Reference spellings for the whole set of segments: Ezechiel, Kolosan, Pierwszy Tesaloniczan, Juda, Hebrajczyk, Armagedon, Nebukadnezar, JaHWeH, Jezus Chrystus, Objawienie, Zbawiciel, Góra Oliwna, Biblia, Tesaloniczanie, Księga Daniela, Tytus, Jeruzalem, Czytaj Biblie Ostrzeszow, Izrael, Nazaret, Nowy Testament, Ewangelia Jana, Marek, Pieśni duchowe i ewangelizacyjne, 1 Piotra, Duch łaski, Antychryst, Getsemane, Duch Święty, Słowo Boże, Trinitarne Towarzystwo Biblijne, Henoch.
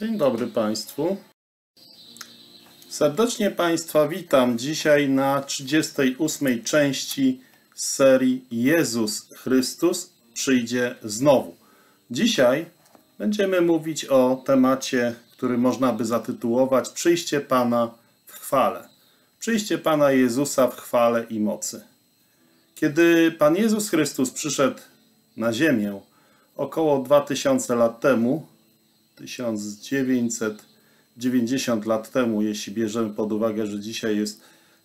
Dzień dobry Państwu. Serdecznie Państwa witam dzisiaj na 38. części z serii Jezus Chrystus przyjdzie znowu. Dzisiaj będziemy mówić o temacie, który można by zatytułować Przyjście Pana w chwale. Przyjście Pana Jezusa w chwale i mocy. Kiedy Pan Jezus Chrystus przyszedł na ziemię około 2000 lat temu, 1990 lat temu, jeśli bierzemy pod uwagę, że dzisiaj jest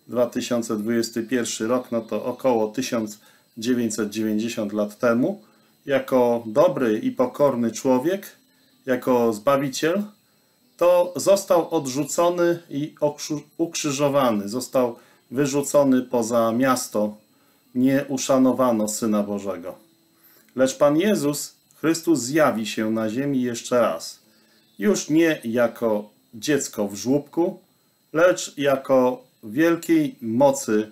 2021 rok, no to około 1990 lat temu, jako dobry i pokorny człowiek, jako Zbawiciel, to został odrzucony i ukrzyżowany, został wyrzucony poza miasto, nie uszanowano Syna Bożego. Lecz Pan Jezus Chrystus zjawi się na ziemi jeszcze raz. Już nie jako dziecko w żłóbku, lecz jako wielkiej mocy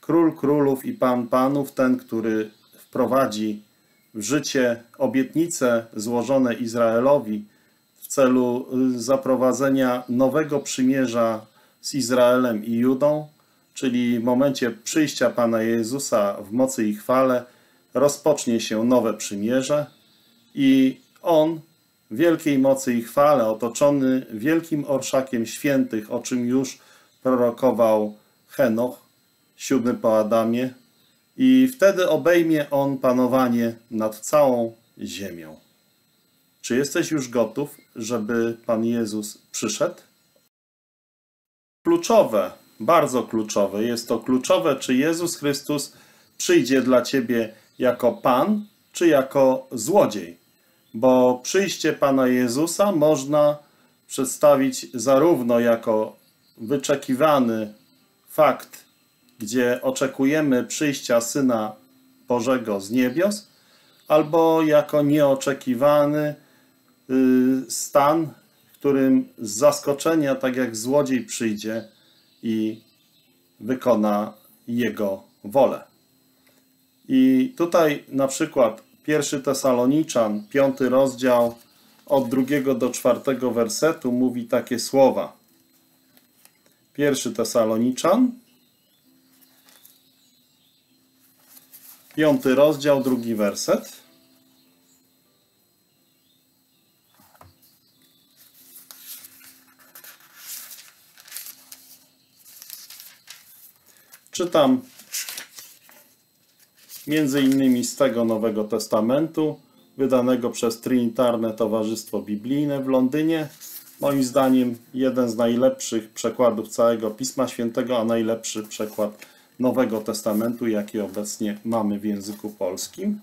Król Królów i Pan Panów, ten, który wprowadzi w życie obietnice złożone Izraelowi w celu zaprowadzenia nowego przymierza z Izraelem i Judą, czyli w momencie przyjścia Pana Jezusa w mocy i chwale rozpocznie się nowe przymierze i On w wielkiej mocy i chwale, otoczony wielkim orszakiem świętych, o czym już prorokował Henoch, 7 po Adamie, i wtedy obejmie On panowanie nad całą ziemią. Czy jesteś już gotów, żeby Pan Jezus przyszedł? Kluczowe, bardzo kluczowe, jest to kluczowe, czy Jezus Chrystus przyjdzie dla Ciebie jako Pan, czy jako złodziej. Bo przyjście Pana Jezusa można przedstawić zarówno jako wyczekiwany fakt, gdzie oczekujemy przyjścia Syna Bożego z niebios, albo jako nieoczekiwany stan, w którym z zaskoczenia, tak jak złodziej, przyjdzie i wykona Jego wolę. I tutaj na przykład Pierwszy Tesaloniczan, 5 rozdział, od 2 do 4 wersetu, mówi takie słowa. Pierwszy Tesaloniczan, 5 rozdział, 2 werset. Czytam między innymi z tego Nowego Testamentu, wydanego przez Trinitarne Towarzystwo Biblijne w Londynie. Moim zdaniem jeden z najlepszych przekładów całego Pisma Świętego, a najlepszy przekład Nowego Testamentu, jaki obecnie mamy w języku polskim.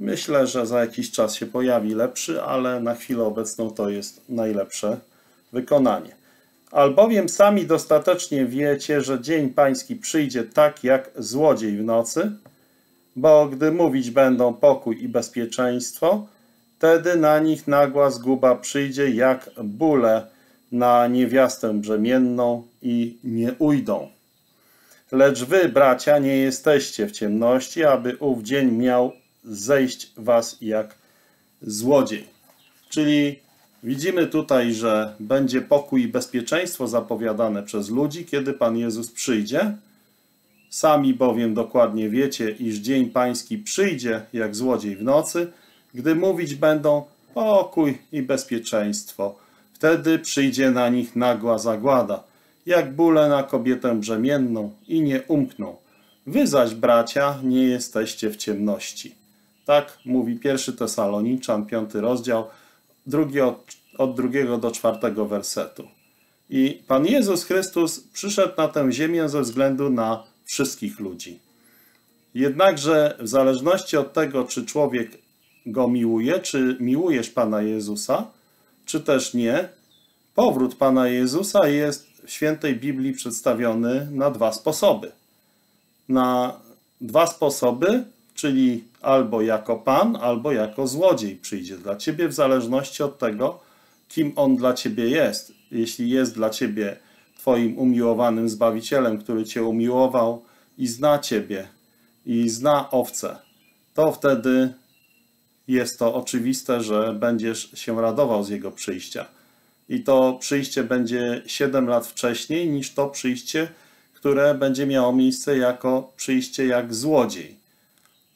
Myślę, że za jakiś czas się pojawi lepszy, ale na chwilę obecną to jest najlepsze wykonanie. Albowiem sami dostatecznie wiecie, że dzień pański przyjdzie tak jak złodziej w nocy, bo gdy mówić będą pokój i bezpieczeństwo, wtedy na nich nagła zguba przyjdzie jak bóle na niewiastę brzemienną i nie ujdą. Lecz wy, bracia, nie jesteście w ciemności, aby ów dzień miał zejść was jak złodziej. Czyli widzimy tutaj, że będzie pokój i bezpieczeństwo zapowiadane przez ludzi, kiedy Pan Jezus przyjdzie. Sami bowiem dokładnie wiecie, iż dzień pański przyjdzie jak złodziej w nocy, gdy mówić będą pokój i bezpieczeństwo. Wtedy przyjdzie na nich nagła zagłada, jak bóle na kobietę brzemienną i nie umkną. Wy zaś, bracia, nie jesteście w ciemności. Tak mówi 1 Tesaloniczan, 5 rozdział, od 2 do 4 wersetu. I Pan Jezus Chrystus przyszedł na tę ziemię ze względu na wszystkich ludzi. Jednakże w zależności od tego, czy człowiek Go miłuje, czy miłujesz Pana Jezusa, czy też nie, powrót Pana Jezusa jest w Świętej Biblii przedstawiony na dwa sposoby. Na dwa sposoby, czyli albo jako Pan, albo jako złodziej przyjdzie dla Ciebie, w zależności od tego, kim On dla Ciebie jest. Jeśli jest dla Ciebie Twoim umiłowanym Zbawicielem, który Cię umiłował i zna Ciebie, i zna owce, to wtedy jest to oczywiste, że będziesz się radował z Jego przyjścia. i to przyjście będzie 7 lat wcześniej niż to przyjście, które będzie miało miejsce jako przyjście jak złodziej.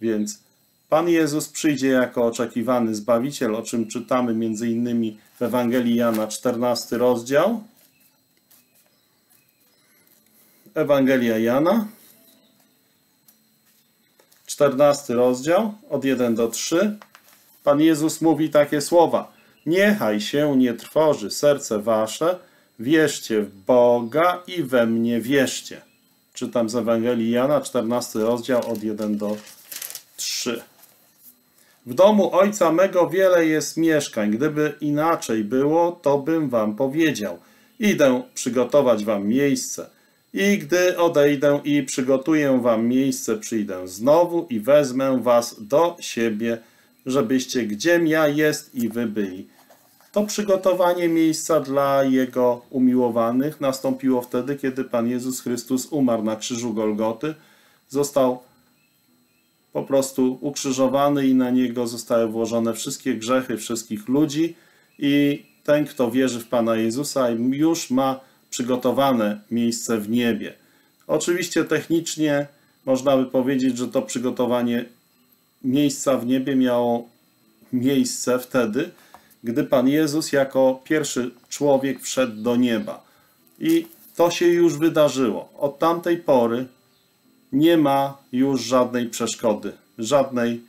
Więc Pan Jezus przyjdzie jako oczekiwany Zbawiciel, o czym czytamy m.in. w Ewangelii Jana, 14 rozdział. Ewangelia Jana, 14 rozdział, od 1 do 3. Pan Jezus mówi takie słowa. Niechaj się nie trwoży serce wasze, wierzcie w Boga i we mnie wierzcie. Czytam z Ewangelii Jana, 14 rozdział, od 1 do 3. W domu Ojca mego wiele jest mieszkań. Gdyby inaczej było, to bym wam powiedział. Idę przygotować wam miejsce. I gdy odejdę i przygotuję wam miejsce, przyjdę znowu i wezmę was do siebie, żebyście gdziem ja jest i wy byli. To przygotowanie miejsca dla Jego umiłowanych nastąpiło wtedy, kiedy Pan Jezus Chrystus umarł na krzyżu Golgoty, został po prostu ukrzyżowany i na Niego zostały włożone wszystkie grzechy wszystkich ludzi i ten, kto wierzy w Pana Jezusa, już ma przygotowane miejsce w niebie. Oczywiście technicznie można by powiedzieć, że to przygotowanie miejsca w niebie miało miejsce wtedy, gdy Pan Jezus jako pierwszy człowiek wszedł do nieba. I to się już wydarzyło. Od tamtej pory nie ma już żadnej przeszkody, żadnej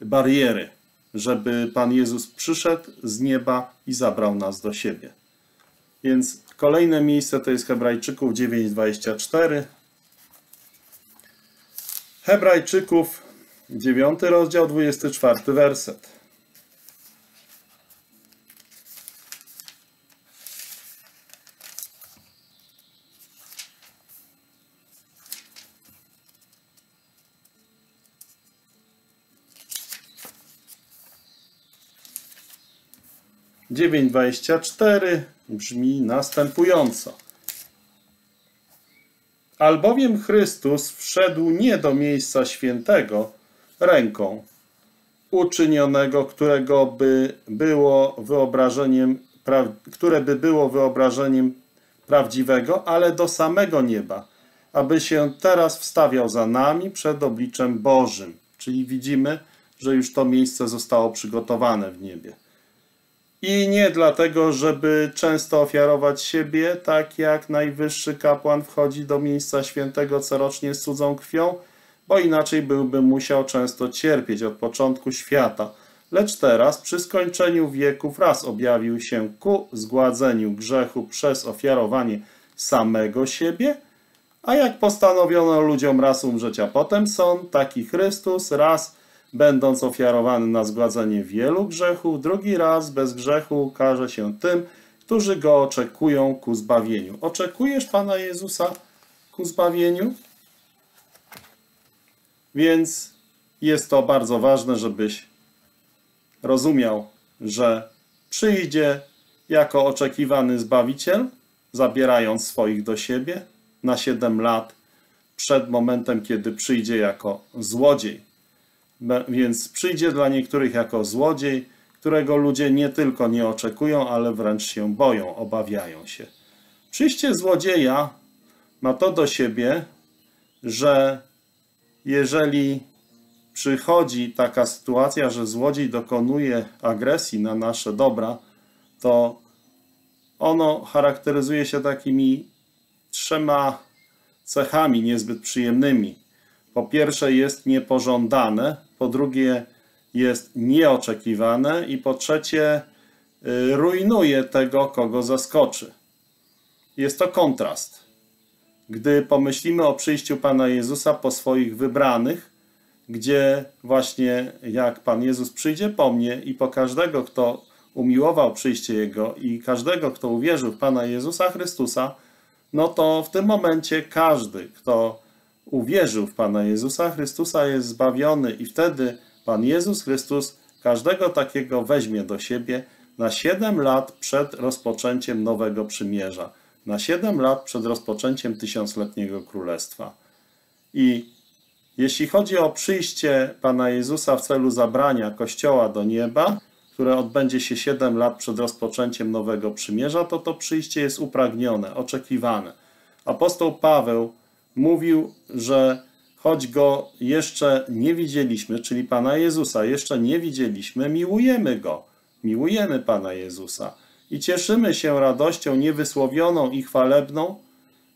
bariery, żeby Pan Jezus przyszedł z nieba i zabrał nas do siebie. Więc kolejne miejsce to jest Hebrajczyków 9,24. Hebrajczyków 9 rozdział, 24 werset. Brzmi następująco. Albowiem Chrystus wszedł nie do miejsca świętego ręką uczynionego, które by było wyobrażeniem prawdziwego, ale do samego nieba, aby się teraz wstawiał za nami przed obliczem Bożym. Czyli widzimy, że już to miejsce zostało przygotowane w niebie. I nie dlatego, żeby często ofiarować siebie, tak jak najwyższy kapłan wchodzi do miejsca świętego corocznie z cudzą krwią, bo inaczej byłby musiał często cierpieć od początku świata. Lecz teraz, przy skończeniu wieków, raz objawił się ku zgładzeniu grzechu przez ofiarowanie samego siebie, a jak postanowiono ludziom raz umrzeć, a potem sąd, taki Chrystus raz będąc ofiarowany na zgładzenie wielu grzechów, drugi raz bez grzechu ukaże się tym, którzy Go oczekują ku zbawieniu. Oczekujesz Pana Jezusa ku zbawieniu? Więc jest to bardzo ważne, żebyś rozumiał, że przyjdzie jako oczekiwany Zbawiciel, zabierając swoich do siebie na 7 lat przed momentem, kiedy przyjdzie jako złodziej. Więc przyjdzie dla niektórych jako złodziej, którego ludzie nie tylko nie oczekują, ale wręcz się boją, obawiają się. Przyjście złodzieja ma to do siebie, że jeżeli przychodzi taka sytuacja, że złodziej dokonuje agresji na nasze dobra, to ono charakteryzuje się takimi 3 cechami niezbyt przyjemnymi. Po pierwsze jest niepożądane, po drugie jest nieoczekiwane i po trzecie rujnuje tego, kogo zaskoczy. Jest to kontrast. Gdy pomyślimy o przyjściu Pana Jezusa po swoich wybranych, gdzie właśnie jak Pan Jezus przyjdzie po mnie i po każdego, kto umiłował przyjście Jego i każdego, kto uwierzył w Pana Jezusa Chrystusa, no to w tym momencie każdy, kto uwierzył w Pana Jezusa Chrystusa, jest zbawiony i wtedy Pan Jezus Chrystus każdego takiego weźmie do siebie na 7 lat przed rozpoczęciem Nowego Przymierza, na 7 lat przed rozpoczęciem tysiącletniego Królestwa. I jeśli chodzi o przyjście Pana Jezusa w celu zabrania Kościoła do nieba, które odbędzie się 7 lat przed rozpoczęciem Nowego Przymierza, to to przyjście jest upragnione, oczekiwane. Apostoł Paweł mówił, że choć Go jeszcze nie widzieliśmy, czyli Pana Jezusa jeszcze nie widzieliśmy, miłujemy Go, miłujemy Pana Jezusa i cieszymy się radością niewysłowioną i chwalebną.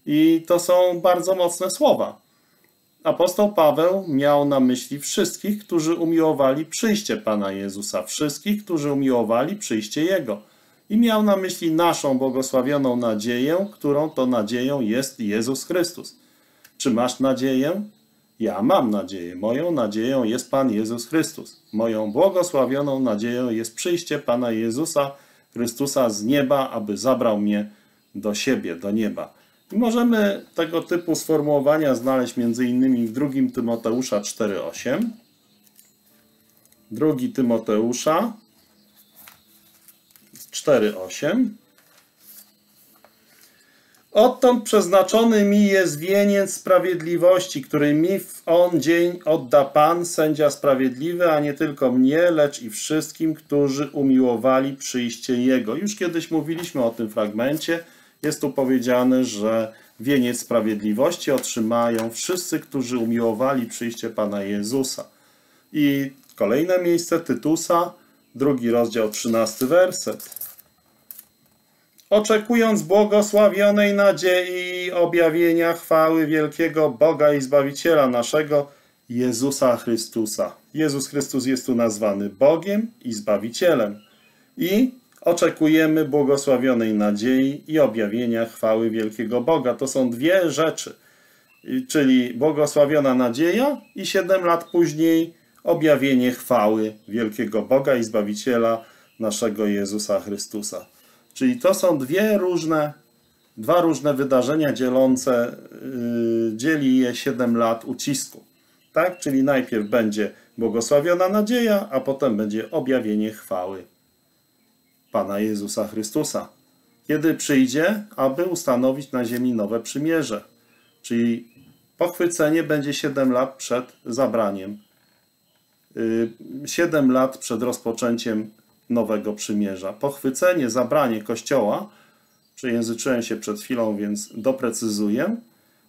I to są bardzo mocne słowa. Apostoł Paweł miał na myśli wszystkich, którzy umiłowali przyjście Pana Jezusa, wszystkich, którzy umiłowali przyjście Jego. I miał na myśli naszą błogosławioną nadzieję, którą to nadzieją jest Jezus Chrystus. Czy masz nadzieję? Ja mam nadzieję. Moją nadzieją jest Pan Jezus Chrystus. Moją błogosławioną nadzieją jest przyjście Pana Jezusa Chrystusa z nieba, aby zabrał mnie do siebie, do nieba. I możemy tego typu sformułowania znaleźć m.in. w 2 Tymoteusza 4,8. 2 Tymoteusza 4,8. Odtąd przeznaczony mi jest wieniec sprawiedliwości, który mi w on dzień odda Pan, sędzia sprawiedliwy, a nie tylko mnie, lecz i wszystkim, którzy umiłowali przyjście Jego. Już kiedyś mówiliśmy o tym fragmencie. Jest tu powiedziane, że wieniec sprawiedliwości otrzymają wszyscy, którzy umiłowali przyjście Pana Jezusa. I kolejne miejsce Tytusa, 2 rozdział 13 werset. Oczekując błogosławionej nadziei i objawienia chwały wielkiego Boga i Zbawiciela naszego, Jezusa Chrystusa. Jezus Chrystus jest tu nazwany Bogiem i Zbawicielem. I oczekujemy błogosławionej nadziei i objawienia chwały wielkiego Boga. To są dwie rzeczy, czyli błogosławiona nadzieja i 7 lat później objawienie chwały wielkiego Boga i Zbawiciela naszego Jezusa Chrystusa. Czyli to są dwa różne wydarzenia dzielące, dzieli je 7 lat ucisku. Tak? Czyli najpierw będzie błogosławiona nadzieja, a potem będzie objawienie chwały Pana Jezusa Chrystusa. Kiedy przyjdzie, aby ustanowić na ziemi nowe przymierze. Czyli pochwycenie będzie 7 lat przed zabraniem. 7 lat przed rozpoczęciem Nowego Przymierza. Pochwycenie, zabranie Kościoła, przejęzyczyłem się przed chwilą, więc doprecyzuję,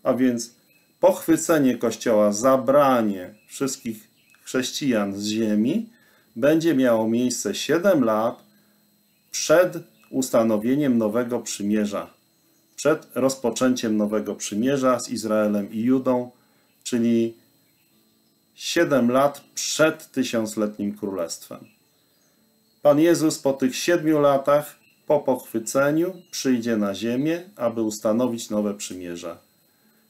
a więc pochwycenie Kościoła, zabranie wszystkich chrześcijan z ziemi będzie miało miejsce 7 lat przed ustanowieniem Nowego Przymierza, przed rozpoczęciem Nowego Przymierza z Izraelem i Judą, czyli 7 lat przed tysiącletnim królestwem. Pan Jezus po tych 7 latach, po pochwyceniu, przyjdzie na ziemię, aby ustanowić nowe przymierze.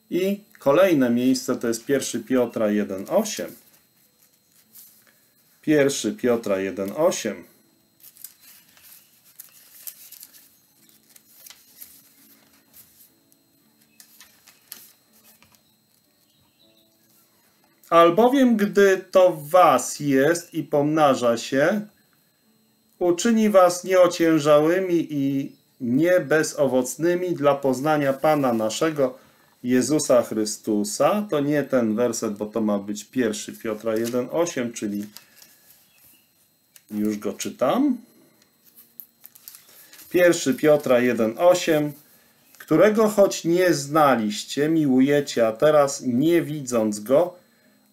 I kolejne miejsce to jest 1 Piotra 1,8. 1 Piotra 1,8. Albowiem, gdy to w was jest i pomnaża się, uczyni was nieociężałymi i niebezowocnymi dla poznania Pana naszego Jezusa Chrystusa. To nie ten werset, bo to ma być 1 Piotra 1,8, czyli już go czytam. 1 Piotra 1,8, którego choć nie znaliście, miłujecie, a teraz nie widząc Go,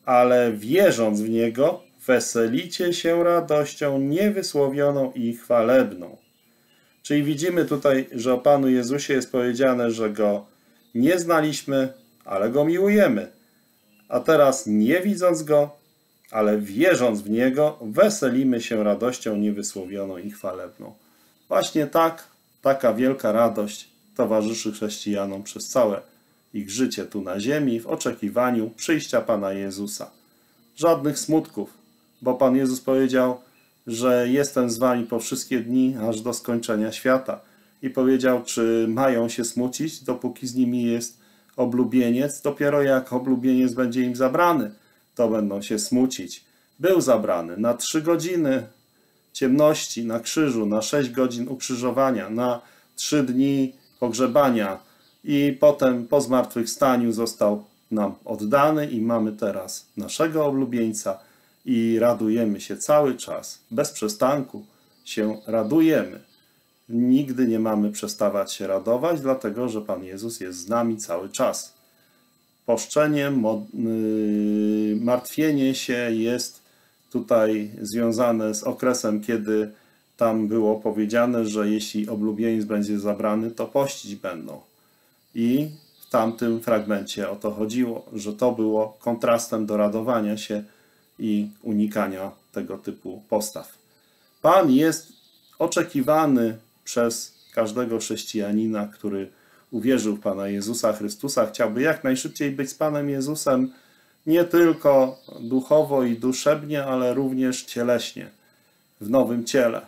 ale wierząc w Niego, weselicie się radością niewysłowioną i chwalebną. Czyli widzimy tutaj, że o Panu Jezusie jest powiedziane, że Go nie znaliśmy, ale Go miłujemy. A teraz nie widząc Go, ale wierząc w Niego, weselimy się radością niewysłowioną i chwalebną. Właśnie tak, taka wielka radość towarzyszy chrześcijanom przez całe ich życie tu na ziemi w oczekiwaniu przyjścia Pana Jezusa. Żadnych smutków. Bo Pan Jezus powiedział, że jestem z wami po wszystkie dni, aż do skończenia świata. I powiedział, czy mają się smucić, dopóki z nimi jest oblubieniec. Dopiero jak oblubieniec będzie im zabrany, to będą się smucić. Był zabrany na 3 godziny ciemności, na krzyżu, na 6 godzin ukrzyżowania, na 3 dni pogrzebania. I potem po zmartwychwstaniu został nam oddany i mamy teraz naszego oblubieńca. I radujemy się cały czas, bez przestanku, się radujemy. Nigdy nie mamy przestawać się radować, dlatego że Pan Jezus jest z nami cały czas. Poszczenie, martwienie się jest tutaj związane z okresem, kiedy tam było powiedziane, że jeśli oblubieniec będzie zabrany, to pościć będą. I w tamtym fragmencie o to chodziło, że to było kontrastem do radowania się i unikania tego typu postaw. Pan jest oczekiwany przez każdego chrześcijanina, który uwierzył w Pana Jezusa Chrystusa, chciałby jak najszybciej być z Panem Jezusem, nie tylko duchowo i duszebnie, ale również cieleśnie, w nowym ciele.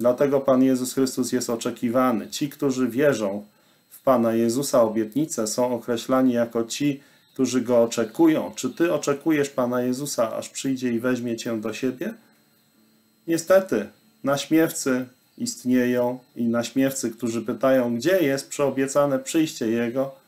Dlatego Pan Jezus Chrystus jest oczekiwany. Ci, którzy wierzą w Pana Jezusa obietnicę, są określani jako ci, którzy Go oczekują. Czy Ty oczekujesz Pana Jezusa, aż przyjdzie i weźmie Cię do siebie? Niestety, naśmiewcy istnieją i naśmiewcy, którzy pytają, gdzie jest przyobiecane przyjście Jego,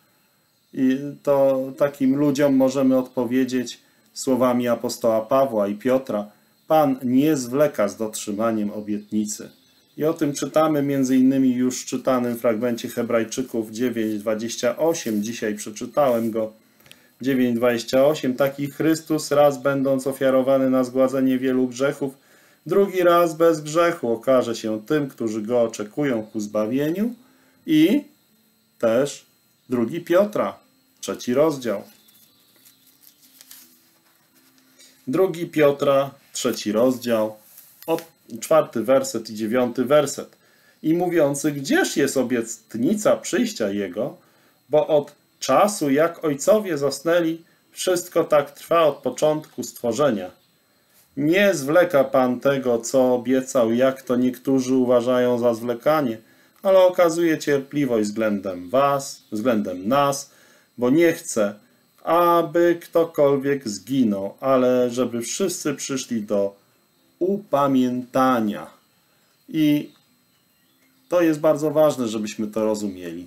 i to takim ludziom możemy odpowiedzieć słowami apostoła Pawła i Piotra: Pan nie zwleka z dotrzymaniem obietnicy. I o tym czytamy m.in. już w czytanym fragmencie Hebrajczyków 9:28. Dzisiaj przeczytałem go. 9:28. Taki Chrystus, raz będąc ofiarowany na zgładzenie wielu grzechów, drugi raz bez grzechu okaże się tym, którzy Go oczekują ku zbawieniu. I też 2 Piotra, 3 rozdział, od 4 werset i 9 werset. I mówiący, gdzież jest obietnica przyjścia Jego, bo od czasu, jak ojcowie zasnęli, wszystko tak trwa od początku stworzenia. Nie zwleka Pan tego, co obiecał, jak to niektórzy uważają za zwlekanie, ale okazuje cierpliwość względem was, względem nas, bo nie chce, aby ktokolwiek zginął, ale żeby wszyscy przyszli do upamiętania. I to jest bardzo ważne, żebyśmy to rozumieli.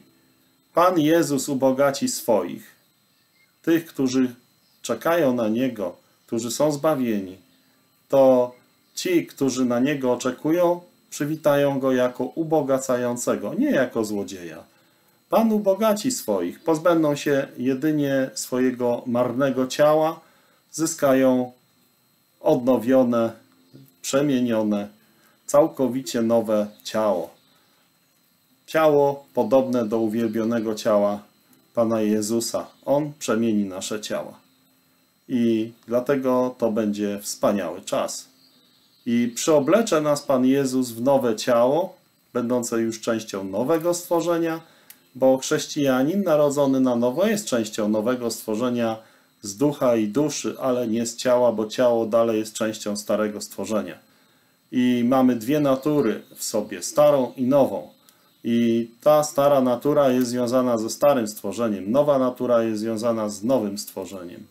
Pan Jezus ubogaci swoich, tych, którzy czekają na Niego, którzy są zbawieni, to ci, którzy na Niego oczekują, przywitają Go jako ubogacającego, nie jako złodzieja. Pan ubogaci swoich, pozbędą się jedynie swojego marnego ciała, zyskają odnowione, przemienione, całkowicie nowe ciało. Ciało podobne do uwielbionego ciała Pana Jezusa. On przemieni nasze ciała. I dlatego to będzie wspaniały czas. I przyoblecze nas Pan Jezus w nowe ciało, będące już częścią nowego stworzenia, bo chrześcijanin narodzony na nowo jest częścią nowego stworzenia z ducha i duszy, ale nie z ciała, bo ciało dalej jest częścią starego stworzenia. I mamy dwie natury w sobie, starą i nową. I ta stara natura jest związana ze starym stworzeniem, nowa natura jest związana z nowym stworzeniem.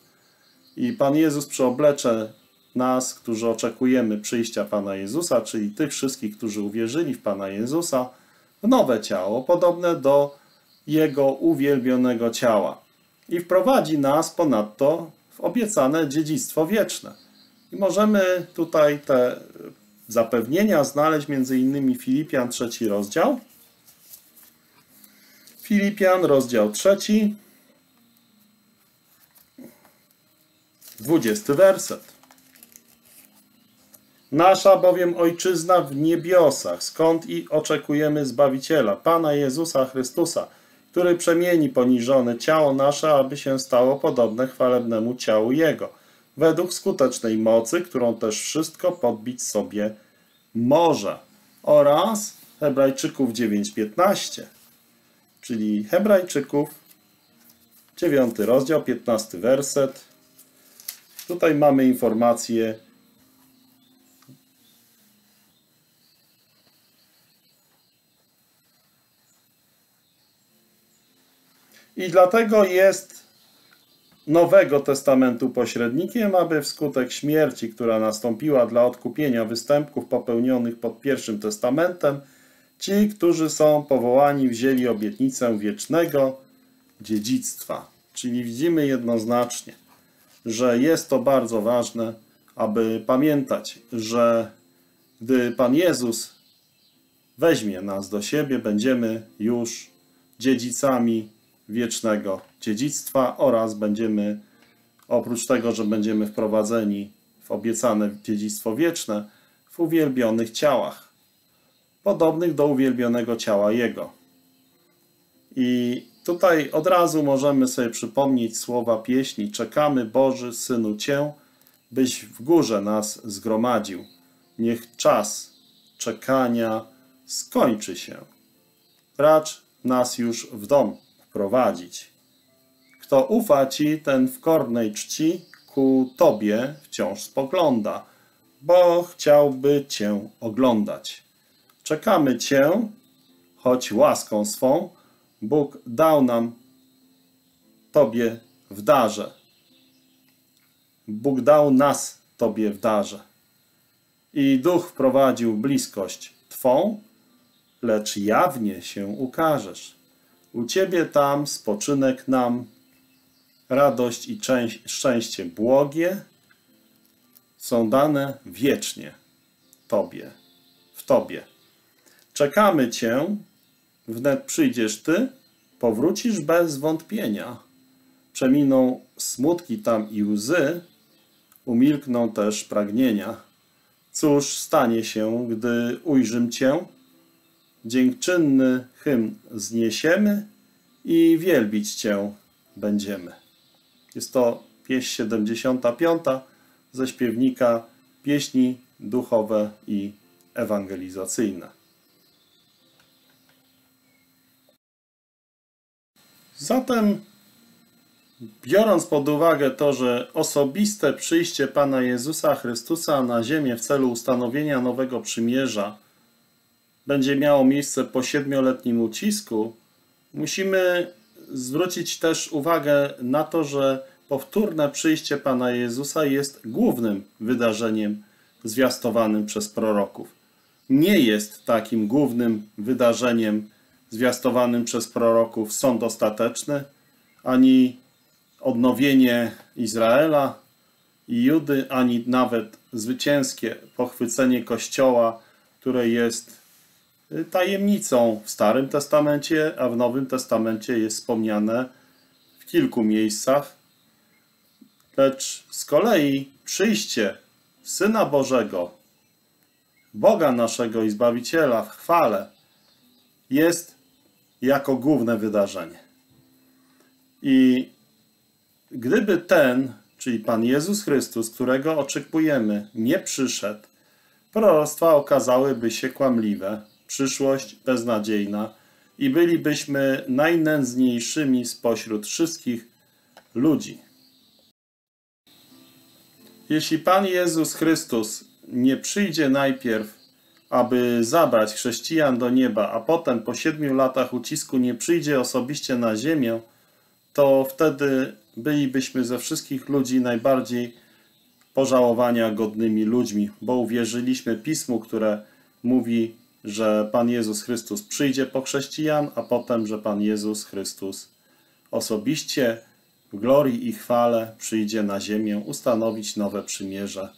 I Pan Jezus przyoblecze nas, którzy oczekujemy przyjścia Pana Jezusa, czyli tych wszystkich, którzy uwierzyli w Pana Jezusa, w nowe ciało, podobne do Jego uwielbionego ciała. I wprowadzi nas ponadto w obiecane dziedzictwo wieczne. I możemy tutaj te zapewnienia znaleźć m.in. Filipian 3 rozdział. Filipian rozdział 3, 20 werset. Nasza bowiem ojczyzna w niebiosach, skąd i oczekujemy Zbawiciela, Pana Jezusa Chrystusa, który przemieni poniżone ciało nasze, aby się stało podobne chwalebnemu ciału Jego, według skutecznej mocy, którą też wszystko podbić sobie może. Oraz Hebrajczyków 9:15, czyli Hebrajczyków 9 rozdział, 15 werset. Tutaj mamy informację i dlatego jest Nowego Testamentu pośrednikiem, aby wskutek śmierci, która nastąpiła dla odkupienia występków popełnionych pod Pierwszym Testamentem, ci, którzy są powołani, wzięli obietnicę wiecznego dziedzictwa. Czyli widzimy jednoznacznie, że jest to bardzo ważne, aby pamiętać, że gdy Pan Jezus weźmie nas do siebie, będziemy już dziedzicami wiecznego dziedzictwa oraz będziemy, oprócz tego, że będziemy wprowadzeni w obiecane dziedzictwo wieczne, w uwielbionych ciałach, podobnych do uwielbionego ciała Jego. I tutaj od razu możemy sobie przypomnieć słowa pieśni: czekamy, Boży Synu, Cię, byś w górze nas zgromadził. Niech czas czekania skończy się. Racz nas już w dom wprowadzić. Kto ufa Ci, ten w kornej czci ku Tobie wciąż spogląda, bo chciałby Cię oglądać. Czekamy Cię, choć łaską swą Bóg dał nam Tobie w darze. Bóg dał nas Tobie w darze. I Duch wprowadził bliskość Twą, lecz jawnie się ukażesz. U Ciebie tam spoczynek nam, radość i szczęście błogie są dane wiecznie Tobie, w Tobie. Czekamy Cię, wnet przyjdziesz Ty, powrócisz bez wątpienia. Przeminą smutki tam i łzy, umilkną też pragnienia. Cóż stanie się, gdy ujrzym Cię? Dziękczynny hymn zniesiemy i wielbić Cię będziemy. Jest to pieśń 75 ze śpiewnika Pieśni duchowe i ewangelizacyjne. Zatem, biorąc pod uwagę to, że osobiste przyjście Pana Jezusa Chrystusa na ziemię w celu ustanowienia nowego przymierza będzie miało miejsce po 7-letnim ucisku, musimy zwrócić też uwagę na to, że powtórne przyjście Pana Jezusa jest głównym wydarzeniem zwiastowanym przez proroków. Nie jest takim głównym wydarzeniem zwiastowanym przez proroków sąd ostateczny, ani odnowienie Izraela i Judy, ani nawet zwycięskie pochwycenie Kościoła, które jest tajemnicą w Starym Testamencie, a w Nowym Testamencie jest wspomniane w kilku miejscach. Lecz z kolei przyjście Syna Bożego, Boga naszego i Zbawiciela w chwale, jest jako główne wydarzenie. I gdyby ten, czyli Pan Jezus Chrystus, którego oczekujemy, nie przyszedł, proroctwa okazałyby się kłamliwe, przyszłość beznadziejna i bylibyśmy najnędzniejszymi spośród wszystkich ludzi. Jeśli Pan Jezus Chrystus nie przyjdzie najpierw, aby zabrać chrześcijan do nieba, a potem po 7 latach ucisku nie przyjdzie osobiście na ziemię, to wtedy bylibyśmy ze wszystkich ludzi najbardziej pożałowania godnymi ludźmi, bo uwierzyliśmy Pismu, które mówi, że Pan Jezus Chrystus przyjdzie po chrześcijan, a potem, że Pan Jezus Chrystus osobiście w glorii i chwale przyjdzie na ziemię ustanowić nowe przymierze,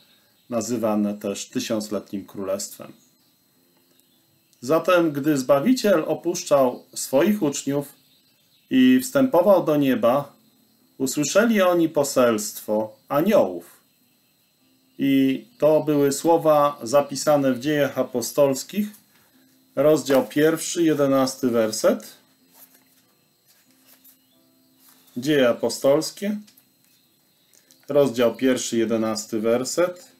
nazywane też 1000-letnim królestwem. Zatem, gdy Zbawiciel opuszczał swoich uczniów i wstępował do nieba, usłyszeli oni poselstwo aniołów. I to były słowa zapisane w Dziejach Apostolskich, rozdział 1, 11 werset. Dzieje Apostolskie, rozdział 1, 11 werset.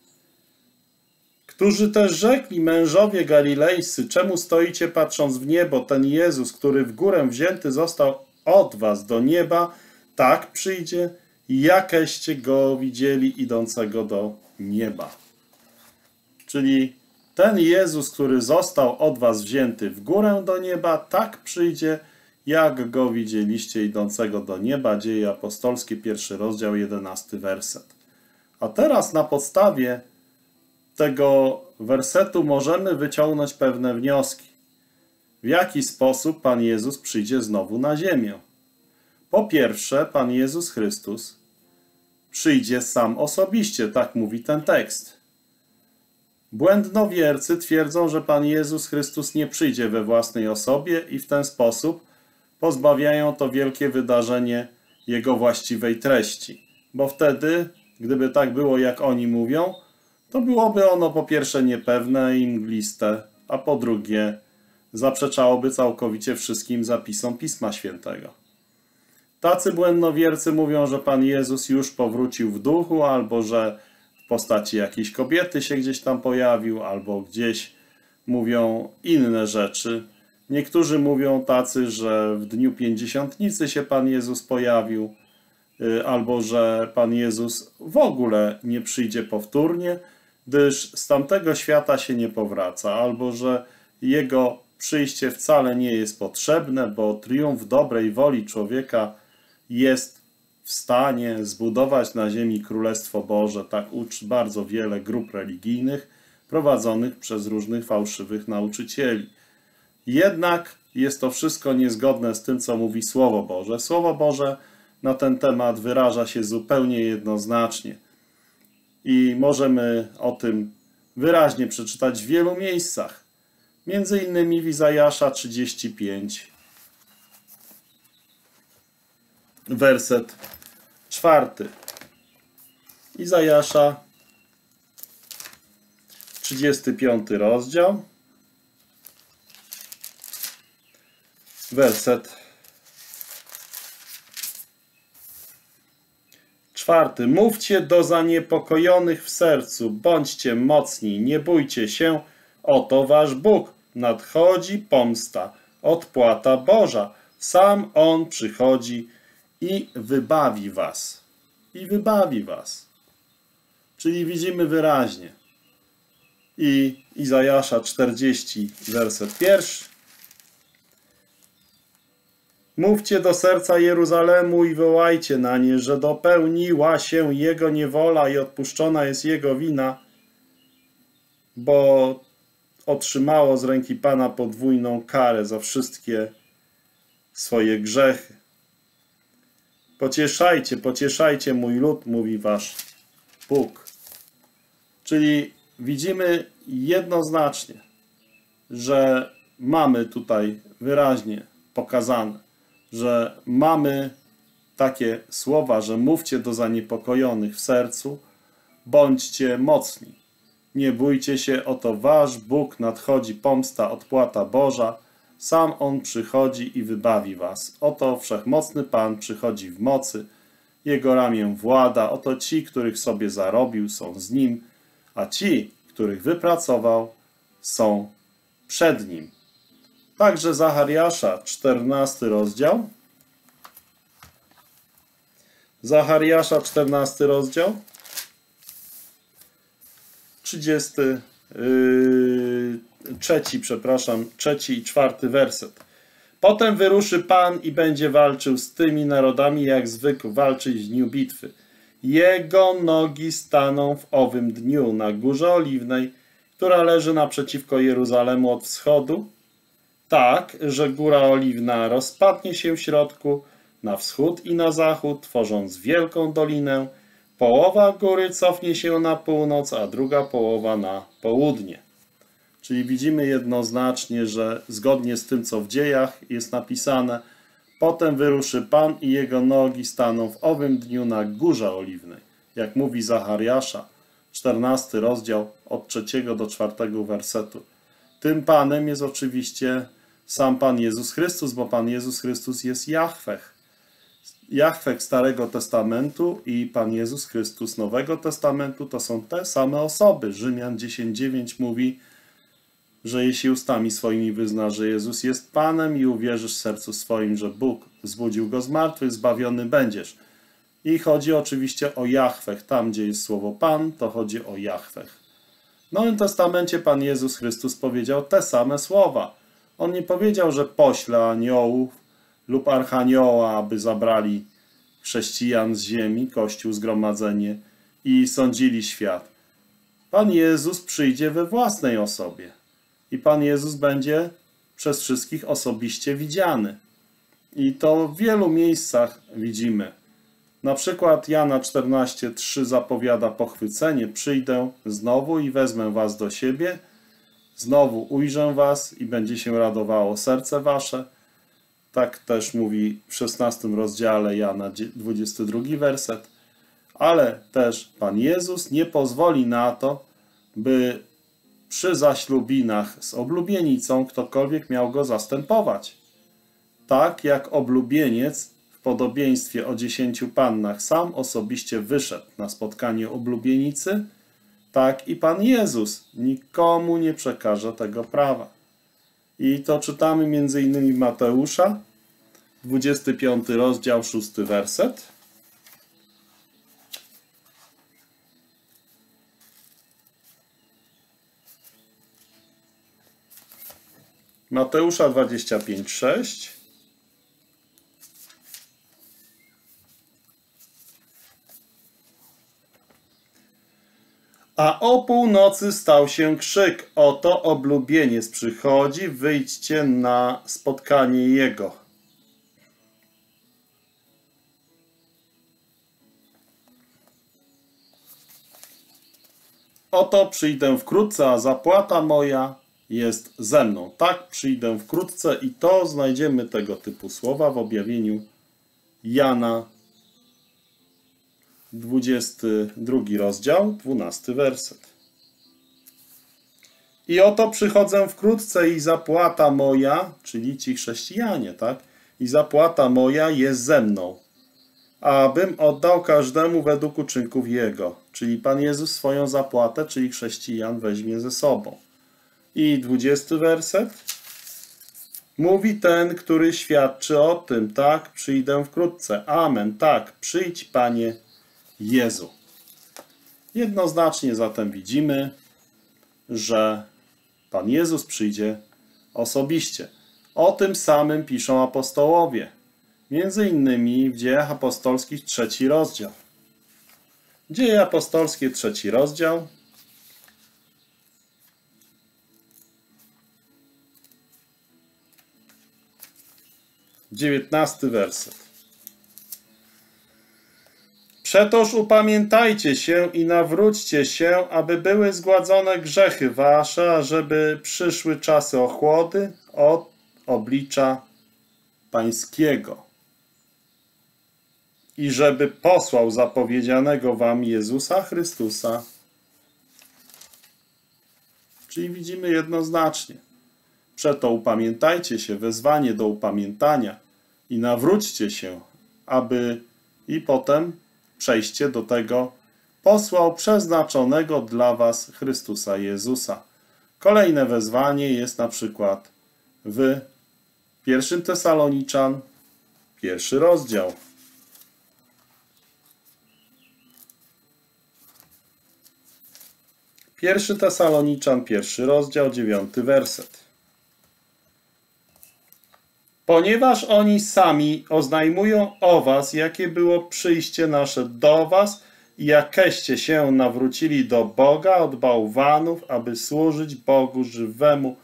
Którzy też rzekli: mężowie galilejscy, czemu stoicie patrząc w niebo? Ten Jezus, który w górę wzięty został od was do nieba, tak przyjdzie, jakeście go widzieli idącego do nieba. Czyli ten Jezus, który został od was wzięty w górę do nieba, tak przyjdzie, jak go widzieliście idącego do nieba. Dzieje Apostolskie, 1 rozdział, 11 werset. A teraz na podstawie tego wersetu możemy wyciągnąć pewne wnioski. W jaki sposób Pan Jezus przyjdzie znowu na ziemię? Po pierwsze, Pan Jezus Chrystus przyjdzie sam osobiście, tak mówi ten tekst. Błędnowiercy twierdzą, że Pan Jezus Chrystus nie przyjdzie we własnej osobie i w ten sposób pozbawiają to wielkie wydarzenie jego właściwej treści. Bo wtedy, gdyby tak było, jak oni mówią, to byłoby ono po pierwsze niepewne i mgliste, a po drugie zaprzeczałoby całkowicie wszystkim zapisom Pisma Świętego. Tacy błędnowiercy mówią, że Pan Jezus już powrócił w duchu, albo że w postaci jakiejś kobiety się gdzieś tam pojawił, albo gdzieś mówią inne rzeczy. Niektórzy mówią tacy, że w dniu Pięćdziesiątnicy się Pan Jezus pojawił, albo że Pan Jezus w ogóle nie przyjdzie powtórnie, gdyż z tamtego świata się nie powraca, albo że Jego przyjście wcale nie jest potrzebne, bo triumf dobrej woli człowieka jest w stanie zbudować na ziemi Królestwo Boże. Tak uczy bardzo wiele grup religijnych prowadzonych przez różnych fałszywych nauczycieli. Jednak jest to wszystko niezgodne z tym, co mówi Słowo Boże. Słowo Boże na ten temat wyraża się zupełnie jednoznacznie. I możemy o tym wyraźnie przeczytać w wielu miejscach. Między innymi w Izajasza 35, werset 4. Izajasza, 35 rozdział, werset 4. Mówcie do zaniepokojonych w sercu, bądźcie mocni, nie bójcie się, oto wasz Bóg, nadchodzi pomsta, odpłata Boża. Sam On przychodzi i wybawi was. I wybawi was. Czyli widzimy wyraźnie. I Izajasza 40, werset 1. Mówcie do serca Jeruzalemu i wołajcie na nie, że dopełniła się jego niewola i odpuszczona jest jego wina, bo otrzymało z ręki Pana podwójną karę za wszystkie swoje grzechy. Pocieszajcie, pocieszajcie mój lud, mówi wasz Bóg. Czyli widzimy jednoznacznie, że mamy tutaj wyraźnie pokazane, że mamy takie słowa, że mówcie do zaniepokojonych w sercu, bądźcie mocni. Nie bójcie się, oto wasz Bóg, nadchodzi pomsta, odpłata Boża. Sam On przychodzi i wybawi was. Oto wszechmocny Pan przychodzi w mocy, Jego ramię włada. Oto ci, których sobie zarobił, są z Nim, a ci, których wypracował, są przed Nim. Także Zachariasza, 14 rozdział. Zachariasza, 14 rozdział. 3 i 4 werset. Potem wyruszy Pan i będzie walczył z tymi narodami, jak zwykł walczyć w dniu bitwy. Jego nogi staną w owym dniu na Górze Oliwnej, która leży naprzeciwko Jeruzalemu od wschodu, tak, że Góra Oliwna rozpadnie się w środku, na wschód i na zachód, tworząc wielką dolinę. Połowa góry cofnie się na północ, a druga połowa na południe. Czyli widzimy jednoznacznie, że zgodnie z tym, co w dziejach jest napisane, potem wyruszy Pan i Jego nogi staną w owym dniu na Górze Oliwnej. Jak mówi Zachariasza, 14 rozdział od 3 do 4 wersetu. Tym Panem jest oczywiście sam Pan Jezus Chrystus, bo Pan Jezus Chrystus jest JaHWeH. JaHWeH Starego Testamentu i Pan Jezus Chrystus Nowego Testamentu to są te same osoby. Rzymian 10:9 mówi, że jeśli ustami swoimi wyzna, że Jezus jest Panem i uwierzysz w sercu swoim, że Bóg zbudził Go z martwych, zbawiony będziesz. I chodzi oczywiście o JaHWeH. Tam, gdzie jest słowo Pan, to chodzi o JaHWeH. W Nowym Testamencie Pan Jezus Chrystus powiedział te same słowa. On nie powiedział, że pośle aniołów lub archanioła, aby zabrali chrześcijan z ziemi, Kościół, zgromadzenie i sądzili świat. Pan Jezus przyjdzie we własnej osobie i Pan Jezus będzie przez wszystkich osobiście widziany. I to w wielu miejscach widzimy. Na przykład Jana 14:3 zapowiada pochwycenie: przyjdę znowu i wezmę was do siebie, znowu ujrzę was i będzie się radowało serce wasze. Tak też mówi w 16 rozdziale Jana, 22 werset. Ale też Pan Jezus nie pozwoli na to, by przy zaślubinach z oblubienicą ktokolwiek miał go zastępować. Tak jak oblubieniec w podobieństwie o 10 pannach sam osobiście wyszedł na spotkanie oblubienicy, tak i Pan Jezus nikomu nie przekaże tego prawa. I to czytamy m.in. Mateusza, 25 rozdział, 6 werset. Mateusza 25, 6. A o północy stał się krzyk: oto oblubieniec przychodzi, wyjdźcie na spotkanie jego. Oto przyjdę wkrótce, a zapłata moja jest ze mną. Tak, przyjdę wkrótce, i to znajdziemy tego typu słowa w objawieniu Jana, 22 rozdział, 12 werset. I oto przychodzę wkrótce i zapłata moja, czyli ci chrześcijanie, tak? I zapłata moja jest ze mną, abym oddał każdemu według uczynków jego. Czyli Pan Jezus swoją zapłatę, czyli chrześcijan, weźmie ze sobą. I 20 werset. Mówi ten, który świadczy o tym: tak, przyjdę wkrótce. Amen, tak, przyjdź, Panie Jezu. Jednoznacznie zatem widzimy, że Pan Jezus przyjdzie osobiście. O tym samym piszą apostołowie, między innymi w Dziejach Apostolskich, 3 rozdział. Dzieje Apostolskie, 3 rozdział. Dziewiętnasty werset. Przetoż upamiętajcie się i nawróćcie się, aby były zgładzone grzechy wasze, ażeby przyszły czasy ochłody od oblicza pańskiego. I żeby posłał zapowiedzianego wam Jezusa Chrystusa. Czyli widzimy jednoznacznie. Przeto upamiętajcie się, wezwanie do upamiętania, i nawróćcie się, aby i potem przejście do tego posłał przeznaczonego dla was Chrystusa Jezusa. Kolejne wezwanie jest na przykład w 1 Tesaloniczan, 1 rozdział. Pierwszy Tesaloniczan, 1 rozdział, 9 werset. Ponieważ oni sami oznajmują o was, jakie było przyjście nasze do was i jakeście się nawrócili do Boga od bałwanów, aby służyć Bogu żywemu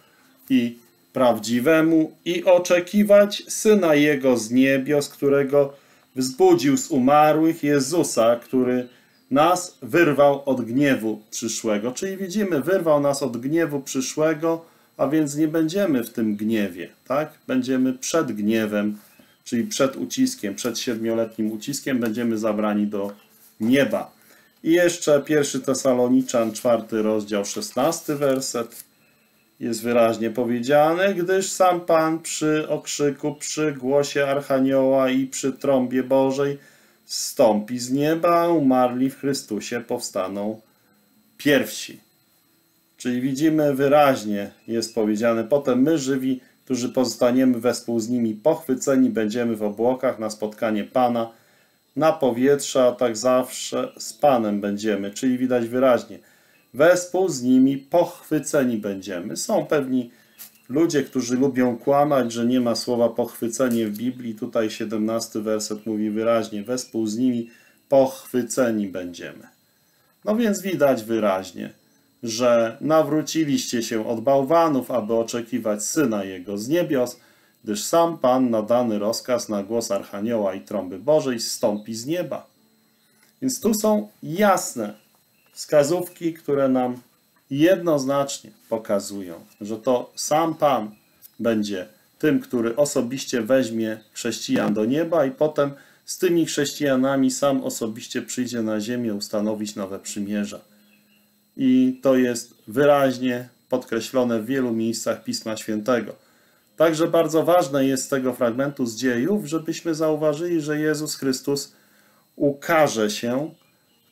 i prawdziwemu i oczekiwać Syna Jego z niebios, którego wzbudził z umarłych, Jezusa, który nas wyrwał od gniewu przyszłego. Czyli widzimy, wyrwał nas od gniewu przyszłego, a więc nie będziemy w tym gniewie, tak? Będziemy przed gniewem, czyli przed uciskiem, przed 7-letnim uciskiem, będziemy zabrani do nieba. I jeszcze 1 Tesaloniczan, 4 rozdział, 16 werset. Jest wyraźnie powiedziane: gdyż sam Pan przy okrzyku, przy głosie Archanioła i przy trąbie Bożej zstąpi z nieba, umarli w Chrystusie powstaną pierwsi. Czyli widzimy wyraźnie, jest powiedziane: potem my żywi, którzy pozostaniemy wespół z nimi pochwyceni, będziemy w obłokach na spotkanie Pana, na powietrze, a tak zawsze z Panem będziemy. Czyli widać wyraźnie, wespół z nimi pochwyceni będziemy. Są pewni ludzie, którzy lubią kłamać, że nie ma słowa pochwycenie w Biblii. Tutaj 17 werset mówi wyraźnie: wespół z nimi pochwyceni będziemy. No więc widać wyraźnie, że nawróciliście się od bałwanów, aby oczekiwać Syna Jego z niebios. gdyż sam Pan na dany rozkaz, na głos Archanioła i trąby Bożej zstąpi z nieba. Więc tu są jasne wskazówki, które nam jednoznacznie pokazują, że to sam Pan będzie tym, który osobiście weźmie chrześcijan do nieba i potem z tymi chrześcijanami sam osobiście przyjdzie na ziemię ustanowić nowe przymierza. I to jest wyraźnie podkreślone w wielu miejscach Pisma Świętego. Także bardzo ważne jest z tego fragmentu z dziejów, żebyśmy zauważyli, że Jezus Chrystus ukaże się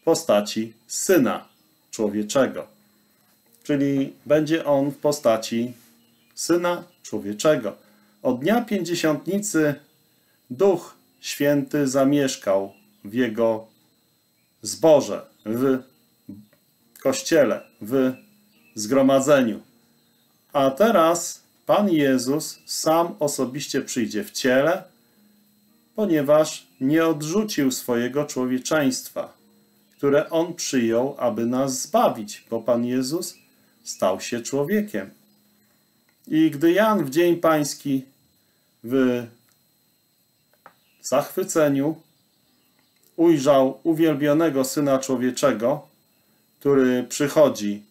w postaci Syna Człowieczego. Czyli będzie On w postaci Syna Człowieczego. Od dnia Pięćdziesiątnicy Duch Święty zamieszkał w Jego zborze, w Kościele, w zgromadzeniu. A teraz Pan Jezus sam osobiście przyjdzie w ciele, ponieważ nie odrzucił swojego człowieczeństwa, które On przyjął, aby nas zbawić, bo Pan Jezus stał się człowiekiem. I gdy Jan w Dzień Pański w zachwyceniu ujrzał uwielbionego Syna Człowieczego, który przychodzi,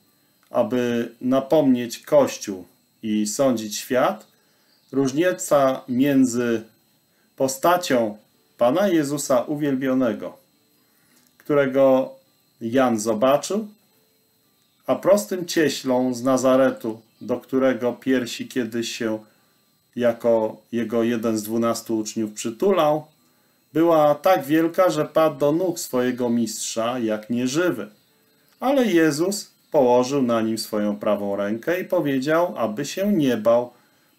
aby napomnieć Kościół i sądzić świat, różnica między postacią Pana Jezusa uwielbionego, którego Jan zobaczył, a prostym cieślą z Nazaretu, do którego piersi kiedyś się jako jego jeden z 12 uczniów przytulał, była tak wielka, że padł do nóg swojego mistrza jak nieżywy. Ale Jezus położył na nim swoją prawą rękę i powiedział, aby się nie bał,